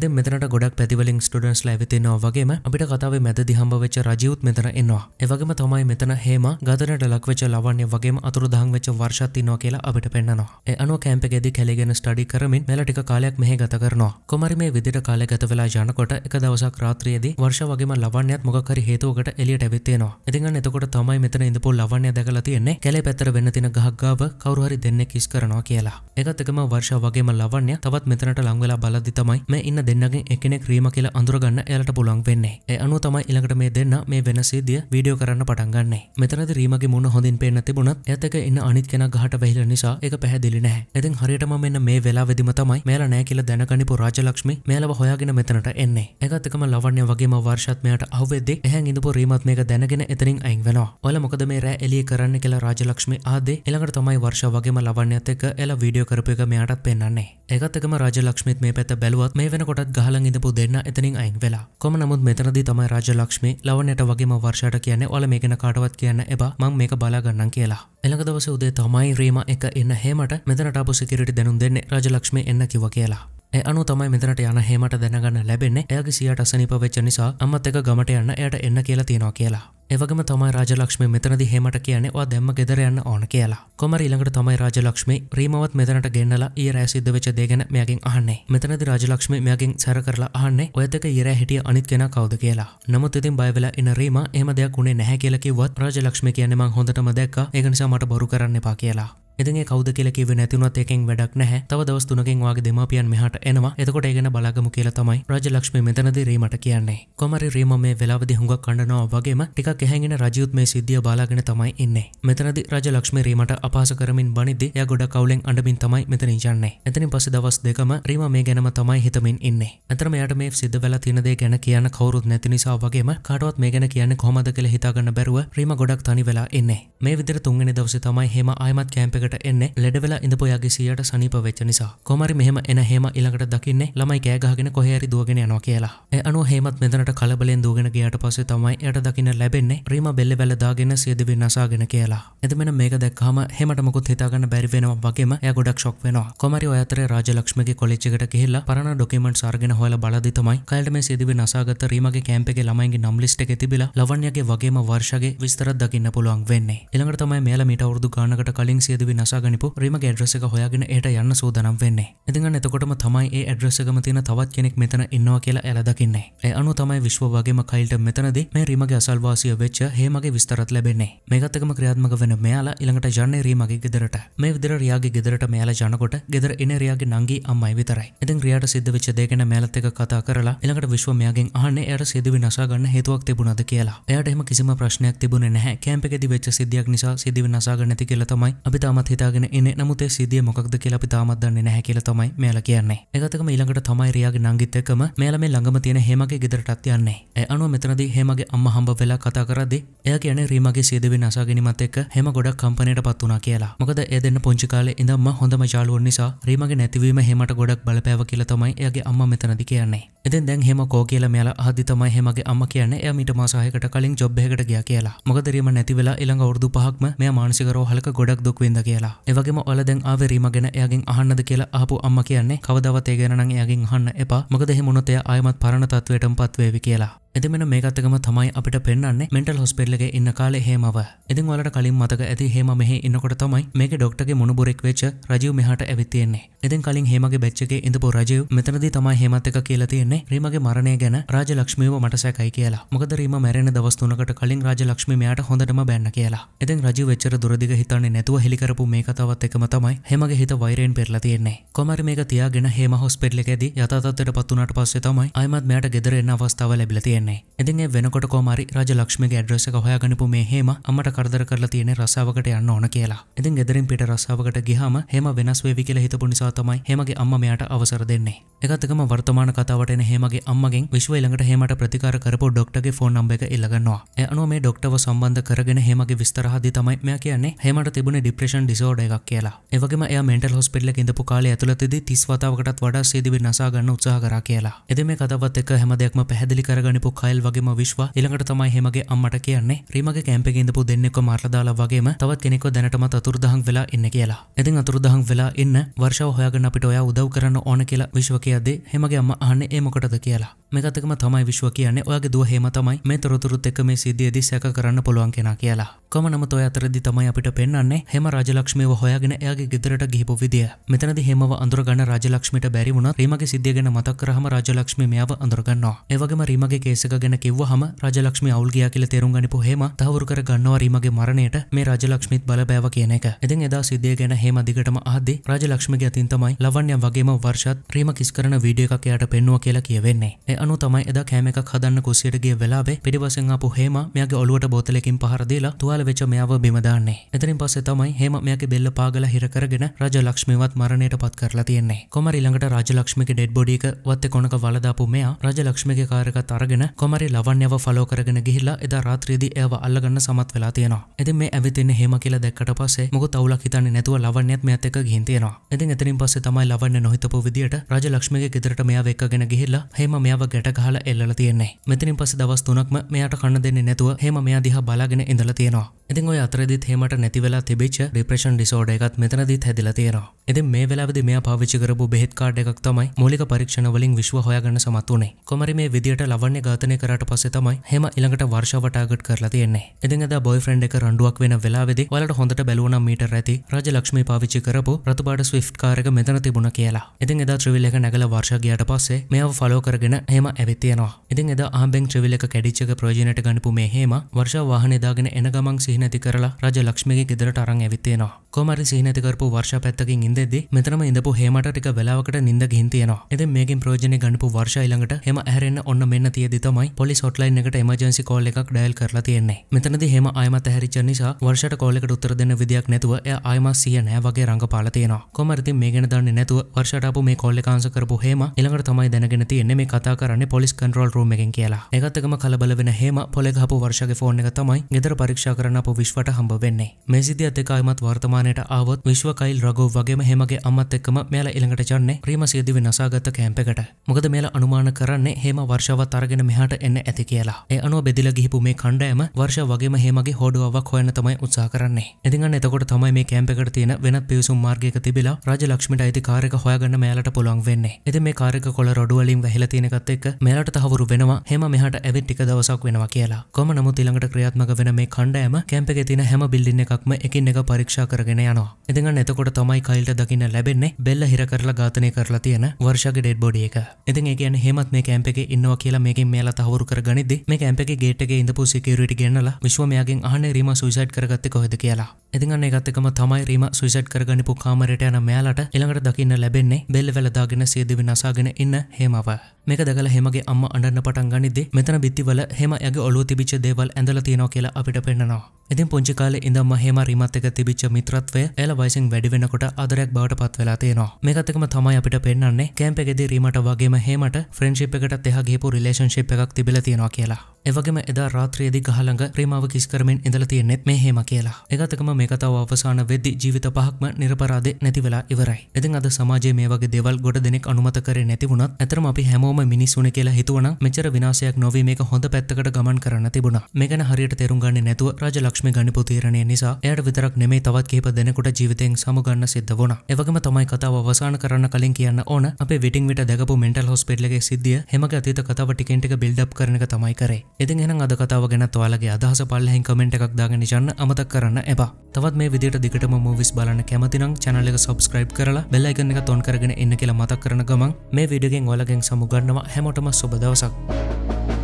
ඉතින් මෙතනට ගොඩක් පැතිවලින් ස්ටුඩන්ට්ස් ලැබෙතිනවා වගේම අපිට කතාවේ මැදදී හම්බ වෙච්ච රජීව්ත් මෙතන එනවා. ඒ වගේම තමයි මෙතන හේම ගාතනට ලක් වෙච්ච ලවණ්‍ය වගේම අතුරුදහන් වෙච්ච වර්ෂත් ඉන්නවා කියලා අපිට පෙන්නනවා. ඒ අනුව කැම්ප් එකේදී කැලේගෙන ස්ටඩි කරමින් මෙල ටික කාලයක් මෙහෙ ගත කරනවා. කුමාරි මේ විදිහට කාලය ගත වෙලා යනකොට එක දවසක් රාත්‍රියේදී වර්ෂ වගේම ලවණ්‍යත් මොකක් හරි හේතුවකට එළියට ඇවිත් තියෙනවා. ඉතින් අන්න එතකොට තමයි මෙතන ඉඳපු ලවණ්‍ය දැකලා තියෙන්නේ කැලේ පැත්තට වෙන්න තියෙන ගහක් ගාව කවුරු හරි දෙන්නෙක් කිස් කරනවා කියලා. ඒකත් එකම වර්ෂ වගේම ලවණ්‍ය තවත් මෙතනට ලඟ වෙලා බලද්දි තමයි මේ ඉන්න දෙන්නගෙන් එක්කෙනෙක් රීම කියලා අඳුර ගන්න එයාලට පුළුවන් වෙන්නේ. ඒ අනුව තමයි ඊළඟට මේ දෙන්න මේ වෙනසෙදී වීඩියෝ කරන්න පටන් ගන්නනේ. මෙතනදී රීමගේ මුණ හොඳින් පේන්න තිබුණත් එයාට එක ඉන්න අනිත් කෙනා ගහට වැහිලා නිසා ඒක පැහැදිලි නැහැ. ඉතින් හරියටම මෙන්න මේ වෙලාවෙදිම තමයි මෙයාලා නැහැ කියලා දැනගනිපු රාජලක්ෂ්මී මෙයාලව හොයාගෙන මෙතනට එන්නේ. ඒකත් එක්කම ලවණ්‍ය වගේම වර්ෂත් මෙයාට අහුවෙද්දී එහෙන් ඉඳපු රීමත් මේක දැනගෙන එතනින් අයින් වෙනවා. ඔයාලා මොකද මේ රෑ එළිය කරන්න කියලා රාජලක්ෂ්මී ආදී ඊළඟට තමයි වර්ෂ වගේම ලවණ්‍යත් එක්ක එයාලා වීඩියෝ කරපු එක මෙයාටත් පෙන්නන්නේ. ඒකත් එක්කම රාජලක්ෂ්මීත් මේ පැත්ත බැලුවත් මේ වෙනකොටත් ගහලන් ඉඳපු දෙන්න එතනින් අයින් වෙලා. කොහොම නමුත් මෙතනදී තමයි රාජලක්ෂ්මී ලවණ්‍යට වගේම වර්ෂාට කියන්නේ ඔයාලා මේක න කාටවත් කියන්න එපා මම මේක බලා ගන්නම් කියලා. ඊළඟ දවසේ උදේ තමයි රීමා එක එන හැමට මෙතනට ආපු සිකියුරිටි දැනුම් දෙන්නේ රාජලක්ෂ්මී එන්න කිව්වා කියලා. ඒ අනුව තමයි මෙතනට යන හැමට දැනගන්න ලැබෙන්නේ එයාගේ සියාට අසනීප වෙච්ච නිසා අම්මත් එක ගමට යන්න එයාට එන්න කියලා තියනවා කියලා. එවගම තමයි රාජලක්ෂ්මී මෙතනදී හේමට කියන්නේ ඔයා දැම්ම ගෙදර යන්න ඕන කියලා. කොමාරි ඊළඟට තමයි රාජලක්ෂ්මී රීමවත් මෙතනට ගෙන්නලා ඊරෑ සිද්ධ වෙච්ච දේ ගැන මෙයාගෙන් අහන්නේ. මෙතනදී රාජලක්ෂ්මී මෙයාගෙන් සැර කරලා අහන්නේ ඔය දෙක ඊරෑ හිටිය අනිත් කෙනා කවුද කියලා. නමුත් ඉතින් බය වෙලා ඉන රීමා එහෙම දෙයක් උනේ නැහැ කියලා කිව්වත් රාජලක්ෂ්මී කියන්නේ මං හොඳටම දැක්කා ඒක නිසා මට බොරු කරන්න එපා කියලා. ඉතින් ඒ කවුද කියලා කිව්වේ නැති වුණත් ඒකෙන් වැඩක් නැහැ. තව දවස් 3කින් වාගේ දෙමාපියන් මෙහාට එනවා. එතකොට ඒ ගැන බලාගමු කියලා තමයි රාජලක්ෂ්මී මෙතනදී රීමට කියන්නේ. කොමාරි රීම මේ වෙලාවදී හුඟක් කඩනවා වගේම ටිකක් එහෙන් ඉන රජියුත් මේ සිද්ධිය බලාගෙන තමයි ඉන්නේ. මෙතනදී රාජලක්ෂ්මී රීමට අපහාස කරමින් බනිද්දී එයා ගොඩක් අවුලෙන් අඬමින් තමයි මෙතනින් යන්නේ. එතනින් පස්සේ දවස් දෙකම රීම මේ ගැනම තමයි හිතමින් ඉන්නේ. අතරම එයාට මේ සිද්ධ වෙලා තියෙන දේ ගැන කියන්න කවුරුත් නැති නිසා වගේම කාටවත් මේ ගැන කියන්නේ කොහොමද කියලා හිතාගන්න බැරුව රීම ගොඩක් තනි වෙලා ඉන්නේ. මේ විදිහට තුන්වෙනි දවසේ තමයි හේම ආයමත් කැම්ප් එක එන්නේ ලෙඩවෙලා ඉඳපොයාගේ සියයට සනීප වෙච්ච නිසා. කොමාරි මෙහෙම එන හේම ඊළඟට දකින්නේ ළමයි කෑ ගහගෙන කොහේ හරි දුවගෙන යනවා කියලා. ඒ අනුව හේමත් මෙතනට කලබලෙන් දුවගෙන ගියාට පස්සේ තමයි එයාට දකින්න ලැබෙන්නේ රීමා බෙල්ලවැල දාගෙන සියදිවි නසාගෙන කියලා. එතමෙන්න මේක දැක්කම හේමට මොකුත් හිතාගන්න බැරි වෙනවා වගේම එයා ගොඩක් ෂොක් වෙනවා. කොමාරි ඔය අතරේ රාජලක්ෂ්මීගේ කොලෙජ් එකට ගිහිල්ලා පරණ ડોකියුමන්ට්ස් අරගෙන හොයලා බලද්දි තමයි කයලට මේ සියදිවි නසාගත්ත රීමාගේ කැම්ප් එකේ ළමයින්ගේ නම් ලිස්ට් එකේ තිබිලා ලවණ්‍යගේ වගේම වර්ෂගේ විස්තරත් දකින්න පුළුවන් වෙන්නේ. ඊළඟට තමයි මෙයාලා මීට අවුරුදු ගානකට කලින් සියදිවි නසාගනිපු රිමගේ ඇඩ්‍රස් එක හොයාගෙන එහට යන්න සූදානම් වෙන්නේ. ඉතින් අන්න එතකොටම තමයි ඒ ඇඩ්‍රස් එකම තියෙන තවත් කෙනෙක් මෙතන ඉන්නවා කියලා එයාලා දකින්නේ. ඒ අනුව තමයි විශ්ව වගේම කයිල්ට මෙතනදී මේ රිමගේ අසල්වාසිය වෙච්ච හේමගේ විස්තරත් ලැබෙන්නේ. මේකත් එක්කම ක්‍රියාත්මක වෙන මෙයාලා ඊළඟට යන්නේ රිමගේ ගෙදරට. මේ විදිහට රියාගේ ගෙදරට මෙයාලා යනකොට ගෙදර ඉන්නේ රියාගේ නංගි අම්මයි විතරයි. ඉතින් රියාට සිද්ධ වෙච්ච දේ ගැන මෙයාලත් එක්ක කතා කරලා ඊළඟට විශ්ව මෙයාගෙන් අහන්නේ එයාට සිදුවි නසා ගන්න හේතුවක් තිබුණාද කියලා. එයාට එහෙම කිසිම ප්‍රශ්නයක් තිබුණේ නැහැ. කැම්ප් එකේදී වෙච්ච සිද්ධියක් නිසා සිදුවි නසා ගන්න නැති කියලා තමයි අපි තාමත් හිතාගෙන ඉන්නේ. නමුත් ඒ සිද්ධිය මොකක්ද කියලා අපි තාමත් දන්නේ නැහැ කියලා තමයි මෙයාලා කියන්නේ. ඒකත් එක්කම ඊළඟට තමයි රියාගේ නංගිත් එක්කම මෙයාලා මේ ළඟම තියෙන හේමගේ ගෙදරටත් යන්නේ. ඒ අනුව මෙතනදී හේමගේ අම්මා හම්බ වෙලා කතා කරද්දී එයා කියන්නේ රීමාගේ සිදුවි නසා ගැනීමත් එක්ක හේම ගොඩක් කම්පැනිටපත් වුණා කියලා. මොකද ඒ දෙන්න පොන්චි කාලේ ඉඳන්ම හොඳම යාළුවෝ නිසා රීමාගේ නැතිවීම හේමට ගොඩක් බලපෑවා කියලා තමයි එයාගේ අම්මා මෙතනදී කියන්නේ. ඉතින් දැන් හේම කෝ කියලා මෙයාලා අහද්දී තමයි හේමගේ අම්මා කියන්නේ එයා මීට මාස 6කට කලින් ජොබ් එකකට ගියා කියලා. මොකද රීමා නැති වෙලා ඊළඟ අවුරුදු 5ක්ම මෙයා මානසික රෝහලක ගොඩක් දුක් විඳ කියලා. ඒ වගේම ඔයාලා දැන් ආවේ රීමා ගැන එයාගෙන් අහන්නද කියලා අහපු අම්මා කියන්නේ කවදාවත් ඒ ගැන නම් එයාගෙන් අහන්න එපා. මොකද එහෙම වුණොත් එයා ආයමත් පරණ තත්වයටමපත් වේවි කියලා. ඉතින් මෙන්න මේකත් එක්කම තමයි අපිට පෙන්වන්නේ මෙන්ටල් හොස්පිටල් එකේ ඉන්න කාලේ හේමව. ඉතින් ඔයාලට කලින් මතක ඇති හේම මෙහි ඉන්නකොට තමයි මේකේ ડોක්ටර්ගේ මොනුබුරෙක් වෙච්ච රජීව් මෙහාට ඇවිත් තියෙන්නේ. ඉතින් කලින් හේමගේ බැච් එකේ ඉඳපු රජීව් මෙතනදී තමයි හේමත් එක්ක කියලා තියෙන්නේ රීමාගේ මරණය ගැන රාජලක්ෂ්මීව මට සැකයි කියලා. මොකද රීමා මැරෙන දවස් 3කට කලින් රාජලක්ෂ්මී මෙයාට හොඳටම බැන්න කියලා. ඉතින් රජීව් එච්චර දුරදිග හිතන්නේ නැතුව හෙලි කරපු මේ කතාවත් එක්කම තමයි හේමගේ හිත වෛරයෙන් පෙරලා තියෙන්නේ. කොහොමද මේක තියාගෙන හේම හොස්පිටල් එකේදී යථාර්ථයට පත් වුණාට පස්සේ තමයි ආයමත් මෙයාට ගෙදර එන්න අවස්ථාව ලැබිලා තියෙන්නේ. ඉතින් ඒ වෙනකොට කොමාරි රාජලක්ෂ්මීගේ ඇඩ්‍රස් එක හොයාගන්නපු මේ හේම අම්මට කරදර කරලා තියෙන රස්සාවකට යන්න ඕන කියලා. ඉතින් ගෙදරින් පිට රස්සාවකට ගියාම හේම වෙනස් වෙවි කියලා හිතපු නිසා තමයි හේමගේ අම්මා මෙයාට අවසර දෙන්නේ. ඒකත් එක්කම වර්තමාන කතාවට එන හේමගේ අම්මගෙන් විශ්ව ඊළඟට හේමට ප්‍රතිකාර කරපු ડોක්ටර්ගේ ෆෝන් නම්බර් එක ඉල්ලගන්නවා. ඒ අනුව මේ ડોක්ටර්ව සම්බන්ධ කරගෙන හේමගේ විස්තර හදී තමයි මෙයා කියන්නේ හේමට තිබුණේ ડિප්‍රෙෂන් ඩිසෝඩර් එකක් කියලා. ඒ වගේම එයා මෙන්ටල් හොස්පිටල් එකේ ඉඳපු කාලය ඇතුළතදී 30 වතාවකටත් වඩා සිදුවි නසා ගන්න උත්සාහ කරා කියලා. ඉතින් මේ කතාවත් එක්ක හැම දෙයක්ම පැහැදිලි කරගන්න කයිල් වගේම විශ්ව ඊළඟට තමයි හේමගේ අම්මට කියන්නේ රීමගේ කැම්ප් එකේ ඉඳපු දෙන්නෙක්ව මාරලා දාලා වගේම තවත් කෙනෙක්ව දැනටමත් අතුරුදහන් වෙලා ඉන්නේ කියලා. ඉතින් අතුරුදහන් වෙලා ඉන්න වර්ෂාව හොයාගෙන අපිට ඔයා උදව් කරන්න ඕන කියලා විශ්ව කියද්දී හේමගේ අම්මා අහන්නේ ඒ මොකටද කියලා. මේකත් එක්කම තමයි විශ්ව කියන්නේ ඔයාගේ දුව හේම තමයි මේ තොරතුරුත් එක්ක මේ සිද්ධියේදී සැක කරන්න පුළුවන් කෙනා කියලා. කොහොම නමුත් ඔය අතරදී තමයි අපිට පෙන්වන්නේ හේම රාජලක්ෂ්මීව හොයාගෙන එයාගේ ගෙදරට ගිහිපු විදිය. මෙතනදී හේමව අඳුරගන්න රාජලක්ෂ්මීට බැරි වුණා. රීමගේ සිද්ධිය ගැන මතක් කරාම රාජලක්ෂ්මී මෙයාව අඳුරගන්නවා. ඒ වගේම රීමගේ ගැන කිව්වහම රාජලක්ෂ්මී අවුල් ගියා කියලා තේරුම් ගනිපු හේම තහවුරු කර ගන්නවා රීමාගේ මරණයට මේ රාජලක්ෂ්මීත් බලපෑවා කියන එක. ඉතින් එදා සිද්ධිය ගැන හේම දිගටම අහද්දී රාජලක්ෂ්මීගේ අතින් තමයි ලවන්‍යම් වගේම වර්ෂත් රීමා කිස් කරන වීඩියෝ එකක් එයාට පෙන්නුවා කියලා කියවෙන්නේ. ඒ අනුව තමයි එදා කෑම එකක් හදන්න කුස්සියට ගිය වෙලාවේ පිටිපස්සෙන් ආපු හේම මෙයාගේ ඔළුවට බෝතලයකින් පහර දීලා තුවාල වෙච්ච මෙයාව බිම දාන්නේ. එතනින් පස්සේ තමයි හේම මෙයාගේ බෙල්ල පාගලා හිර කරගෙන රාජලක්ෂ්මීවත් මරණයට පත් කරලා තියෙන්නේ. කොහමද ඊළඟට රාජලක්ෂ්මීගේ ඩෙඩ් බොඩි එක වත්තේ කොනක වල දාපු මෙයා රාජලක්ෂ්මීගේ කාර් එකත් අරගෙන කොමරි ලවන්‍යව ෆලෝ කරගෙන ගිහිල්ලා එදා රාත්‍රියේදී එයාව අල්ලගන්න සමත් වෙලා තියෙනවා. ඉතින් මේ ඇවිත් ඉන්නේ හේම කියලා දැක්කට පස්සේ මොකද අවුලක් හිතන්නේ නැතුව ලවන්‍යත් මෙයාත් එක්ක ගිහින් තියෙනවා. ඉතින් එතනින් පස්සේ තමයි ලවන්‍ය නොහිතපු විදියට රාජලක්ෂ්මීගේ ගෙදරට මෙයාව එක්කගෙන ගිහිල්ලා හේම මෙයාව ගැට ගහලා එල්ලලා තියෙන්නේ. මෙතනින් පස්සේ දවස් 3ක්ම මෙයාට කන්න දෙන්නේ නැතුව හේම මෙයා දිහා බලාගෙන ඉඳලා තියෙනවා. ඉතින් ඔය අතරෙදිත් හේමට නැති වෙලා තිබෙච්ච ડિප්‍රෙෂන් ඩිසෝඩර් එකත් මෙතනදිත් හැදිලා තියෙනවා. ඉතින් මේ වෙලාවේදී මෙයා පාවිච්චි කරපු බෙහෙත් කාඩ් එකක් තමයි මූලික පරීක්ෂණ වලින් විශ්ව හොයාගන්න සමත් වුනේ. කොමරි මේ විදියට ලවන්‍ය කරාට පස්සේ තමයි හේම ඊළඟට වර්ෂාව ටාගට් කරලා තියෙන්නේ. ඉතින් එදා බොයිෆ්‍රෙන්ඩ් එක රණ්ඩුවක් වෙන වෙලාවේදී ඔයාලට හොඳට බැලුවනම් මීටර් ඇති රාජලක්ෂ්මී පාවිච්චි කරපු රතුපාට ස්විෆ්ට් කාර් එක මෙතන තිබුණා කියලා. ඉතින් එදා ට්‍රැවල් එක නැගලා වර්ෂා ගියාට පස්සේ මෙයාව ෆලෝ කරගෙන හේම ඇවිත් තියෙනවා. ඉතින් එදා ආම්බෙන් ට්‍රැවල් එක කැඩිච්ච එක ප්‍රයෝජනයට ගන්නපු මේ හේම වර්ෂා වාහනේ දාගෙන එන ගමන් සිහි නැති කරලා රාජලක්ෂ්මීගේ ගෙදරට අරන් ඇවිත් තියෙනවා. කොහොම හරි සිහි නැති කරපු වර්ෂා පැත්තකින් ඉඳෙද්දී මෙතනම ඉඳපු හේමට ටික වෙලාවකට නිින්ද ගිහින් තියෙනවා. ඉතින් මේකෙන් ප්‍රයෝජනෙ ගන්නපු වර්ෂා ඊළඟට හේම ඇහැරෙන්න ඔන්න මෙන්න තියදී තමයි පොලිස් හොට්ලයින් එකට එමර්ජන්සි කෝල් එකක් ඩයල් කරලා තියෙන්නේ. මෙතනදී හේම ආයමත් ඇහැරිච්ච නිසා වර්ෂාට කෝල් එකට උත්තර දෙන්න විදියක් නැතුව එයා ආයමත් සිහිය නැහැ වගේ රංගපාලා තියෙනවා. කොහමද ඉතින් මේ ගැන දන්නේ නැතුව වර්ෂාට ආපු මේ කෝල් එක ආන්සර් කරපු හේම ඊළඟට තමයි දැනගෙන තියෙන්නේ මේ කතා කරන්නේ පොලිස් කන්ට්‍රෝල් රූම් එකෙන් කියලා. ඒකත් එක්කම කලබල වෙන හේම පොලේ ගහපු වර්ෂාගේ ෆෝන් එක තමයි ගෙදර පරීක්ෂා කරන්න ආපු විශ්වට හම්බ වෙන්නේ. මේ සිද්ධියත් එක්ක ආයමත් වර්තමානයට ආවොත් විශ්ව කයිල් රගෝව් වගේම हेमगे अम्मत्तेक्कम मेला इलंगट යන්නේ ක්‍රීම සියදි වෙනසාගත කැම්ප් එකට. මොකද මේලා අනුමාන කරන්නේ හේම වර්ෂාවත් අරගෙන මෙහාට එන්න ඇති කියලා. ඒ අනුව බෙදලා ගිහිපු මේ කණ්ඩායම වර්ෂා වගේම හේමගේ හොඩුවාවක් හොයන්න තමයි උත්සාහ කරන්නේ. ඉතින් අන්න එතකොට තමයි මේ කැම්ප් එකට තියෙන වෙනත් පිවිසුම් මාර්ගයක තිබිලා රාජලක්ෂ්මිට අයිති කාර් එක හොයාගන්න මෙයාලට පුළුවන් වෙන්නේ. ඉතින් මේ කාර් එක කොළ රොඩු වලින් වැහිලා තියෙන එකත් එක්ක මෙයාලට තහවුරු වෙනවා හේම මෙහාට ඇවිත් ටික දවසක් වෙනවා කියලා. කොහොම නමුත් ඊළඟට ක්‍රියාත්මක වෙන මේ කණ්ඩායම කැම්ප් එකේ තියෙන හැම බිල්ඩින් එකක්ම එකින් එක පරීක්ෂා කරගෙන යනවා. ඉතින් අන්න එතකොට තමයි කයිල්ට දකින්න ලැබෙන්නේ බෙල්ල හිර කරලා ඝාතනය කරලා තියෙන වර්ෂාගේ ඩෙඩ් බොඩි එක. ඉතින් ඒ කියන්නේ හේමත් මේ කැම්ප් එකේ ඉන්නවා කියලා මේකෙන් මෙයාලා තහවුරු කරගනිද්දී මේ කැම්ප් එකේ ගේට් එකේ ඉඳපු සිකියුරිටි ගෙන්නලා විශ්ව මෙයාගෙන් අහන්නේ රීමා සුයිසයිඩ් කරගත්තේ කොහෙද කියලා. ඉතින් අන්න ඒකත් එකම තමයි රීමා සුයිසයිඩ් කරගන්නපු කාමරයට යන මෙයාලට ඊළඟට දකින්න ලැබෙන්නේ බෙල්ල වැල දාගෙන සියදිවි නසාගෙන ඉන්න හේමව. මේක දැකලා හේමගේ අම්මා අඬන්න පටන් ගනිද්දී මෙතන බිත්තිවල හේම යගේ ඔළුව තිබිච්ච දේවල් ඇඳලා තියෙනවා කියලා අපිට පෙන්නනවා. ඉතින් පුංචි කාලේ ඉඳන්ම හේම රීමාත් එක්ක තිබිච්ච මිත්‍රත්වය එල වයසින් වැඩි වෙනකොට ආදරයක් බවට පත් වෙලා තියෙනවා. මේකත් එක්කම තමයි අපිට පෙන්නන්නේ කැම්ප් එකේදී රීමාට වගේම හේමට ෆ්‍රෙන්ඩ්ෂිප් එකටත් එහා ගිහපු රිලේෂන්ෂිප් එකක් තිබිලා තියෙනවා කියලා. ඒ වගේම එදා රාත්‍රියේදී ගහ ළඟ රීමාව කිස් කරමින් ඉඳලා තියෙන්නේ මේ හේම කියලා. ඒකත් එක්කම මේ කතාව අවසන් වෙද්දී ජීවිත පහක්ම නිර්පරාදේ නැති වෙලා ඉවරයි. ඉතින් අද සමාජයේ මේ වගේ දේවල් ගොඩ දෙනෙක් අනුමත කරේ නැති වුණත් අතරම අපි හැමෝම මිනිස්සුනේ කියලා හිතුවනම් මෙච්චර විනාශයක් නොවි මේක හොඳ පැත්තකට ගමන් කරන්න තිබුණා. මේ ගැන හරියට තේරුම් ගන්නේ නැතුව රාජලක්ෂ්මී මේ ගණිපු තීරණය නිසා එයාට විතරක් නෙමෙයි තවත් කීප දෙනෙකුට ජීවිතයෙන් සමුගන්න සිද්ධ වුණා. ඒ වගේම තමයි කතාව අවසන් කරන්න කලින් කියන්න ඕන අපේ විටින් විට දැකපු මෙන්ටල් හොස්පිටල් එකේ සිද්ධිය හැමගේ අතීත කතාව ටිකෙන් ටික බිල්ඩ් අප් කරන එක තමයි කරේ. ඉතින් එහෙනම් අද කතාව ගැන ඔයාලගේ අදහස පල්ලෙහින් කමෙන්ට් එකක් දාගෙන ඉන්න අමතක කරන්න එපා. තවත් මේ විදියට දිගටම මූවිස් බලන්න කැමති නම් channel එක subscribe කරලා bell icon එකත් on කරගෙන ඉන්න කියලා මතක් කරන ගමන් මේ වීඩියෝගෙන් ඔයාලගෙන් සමුගන්නවා. හැමෝටම සුබ දවසක්.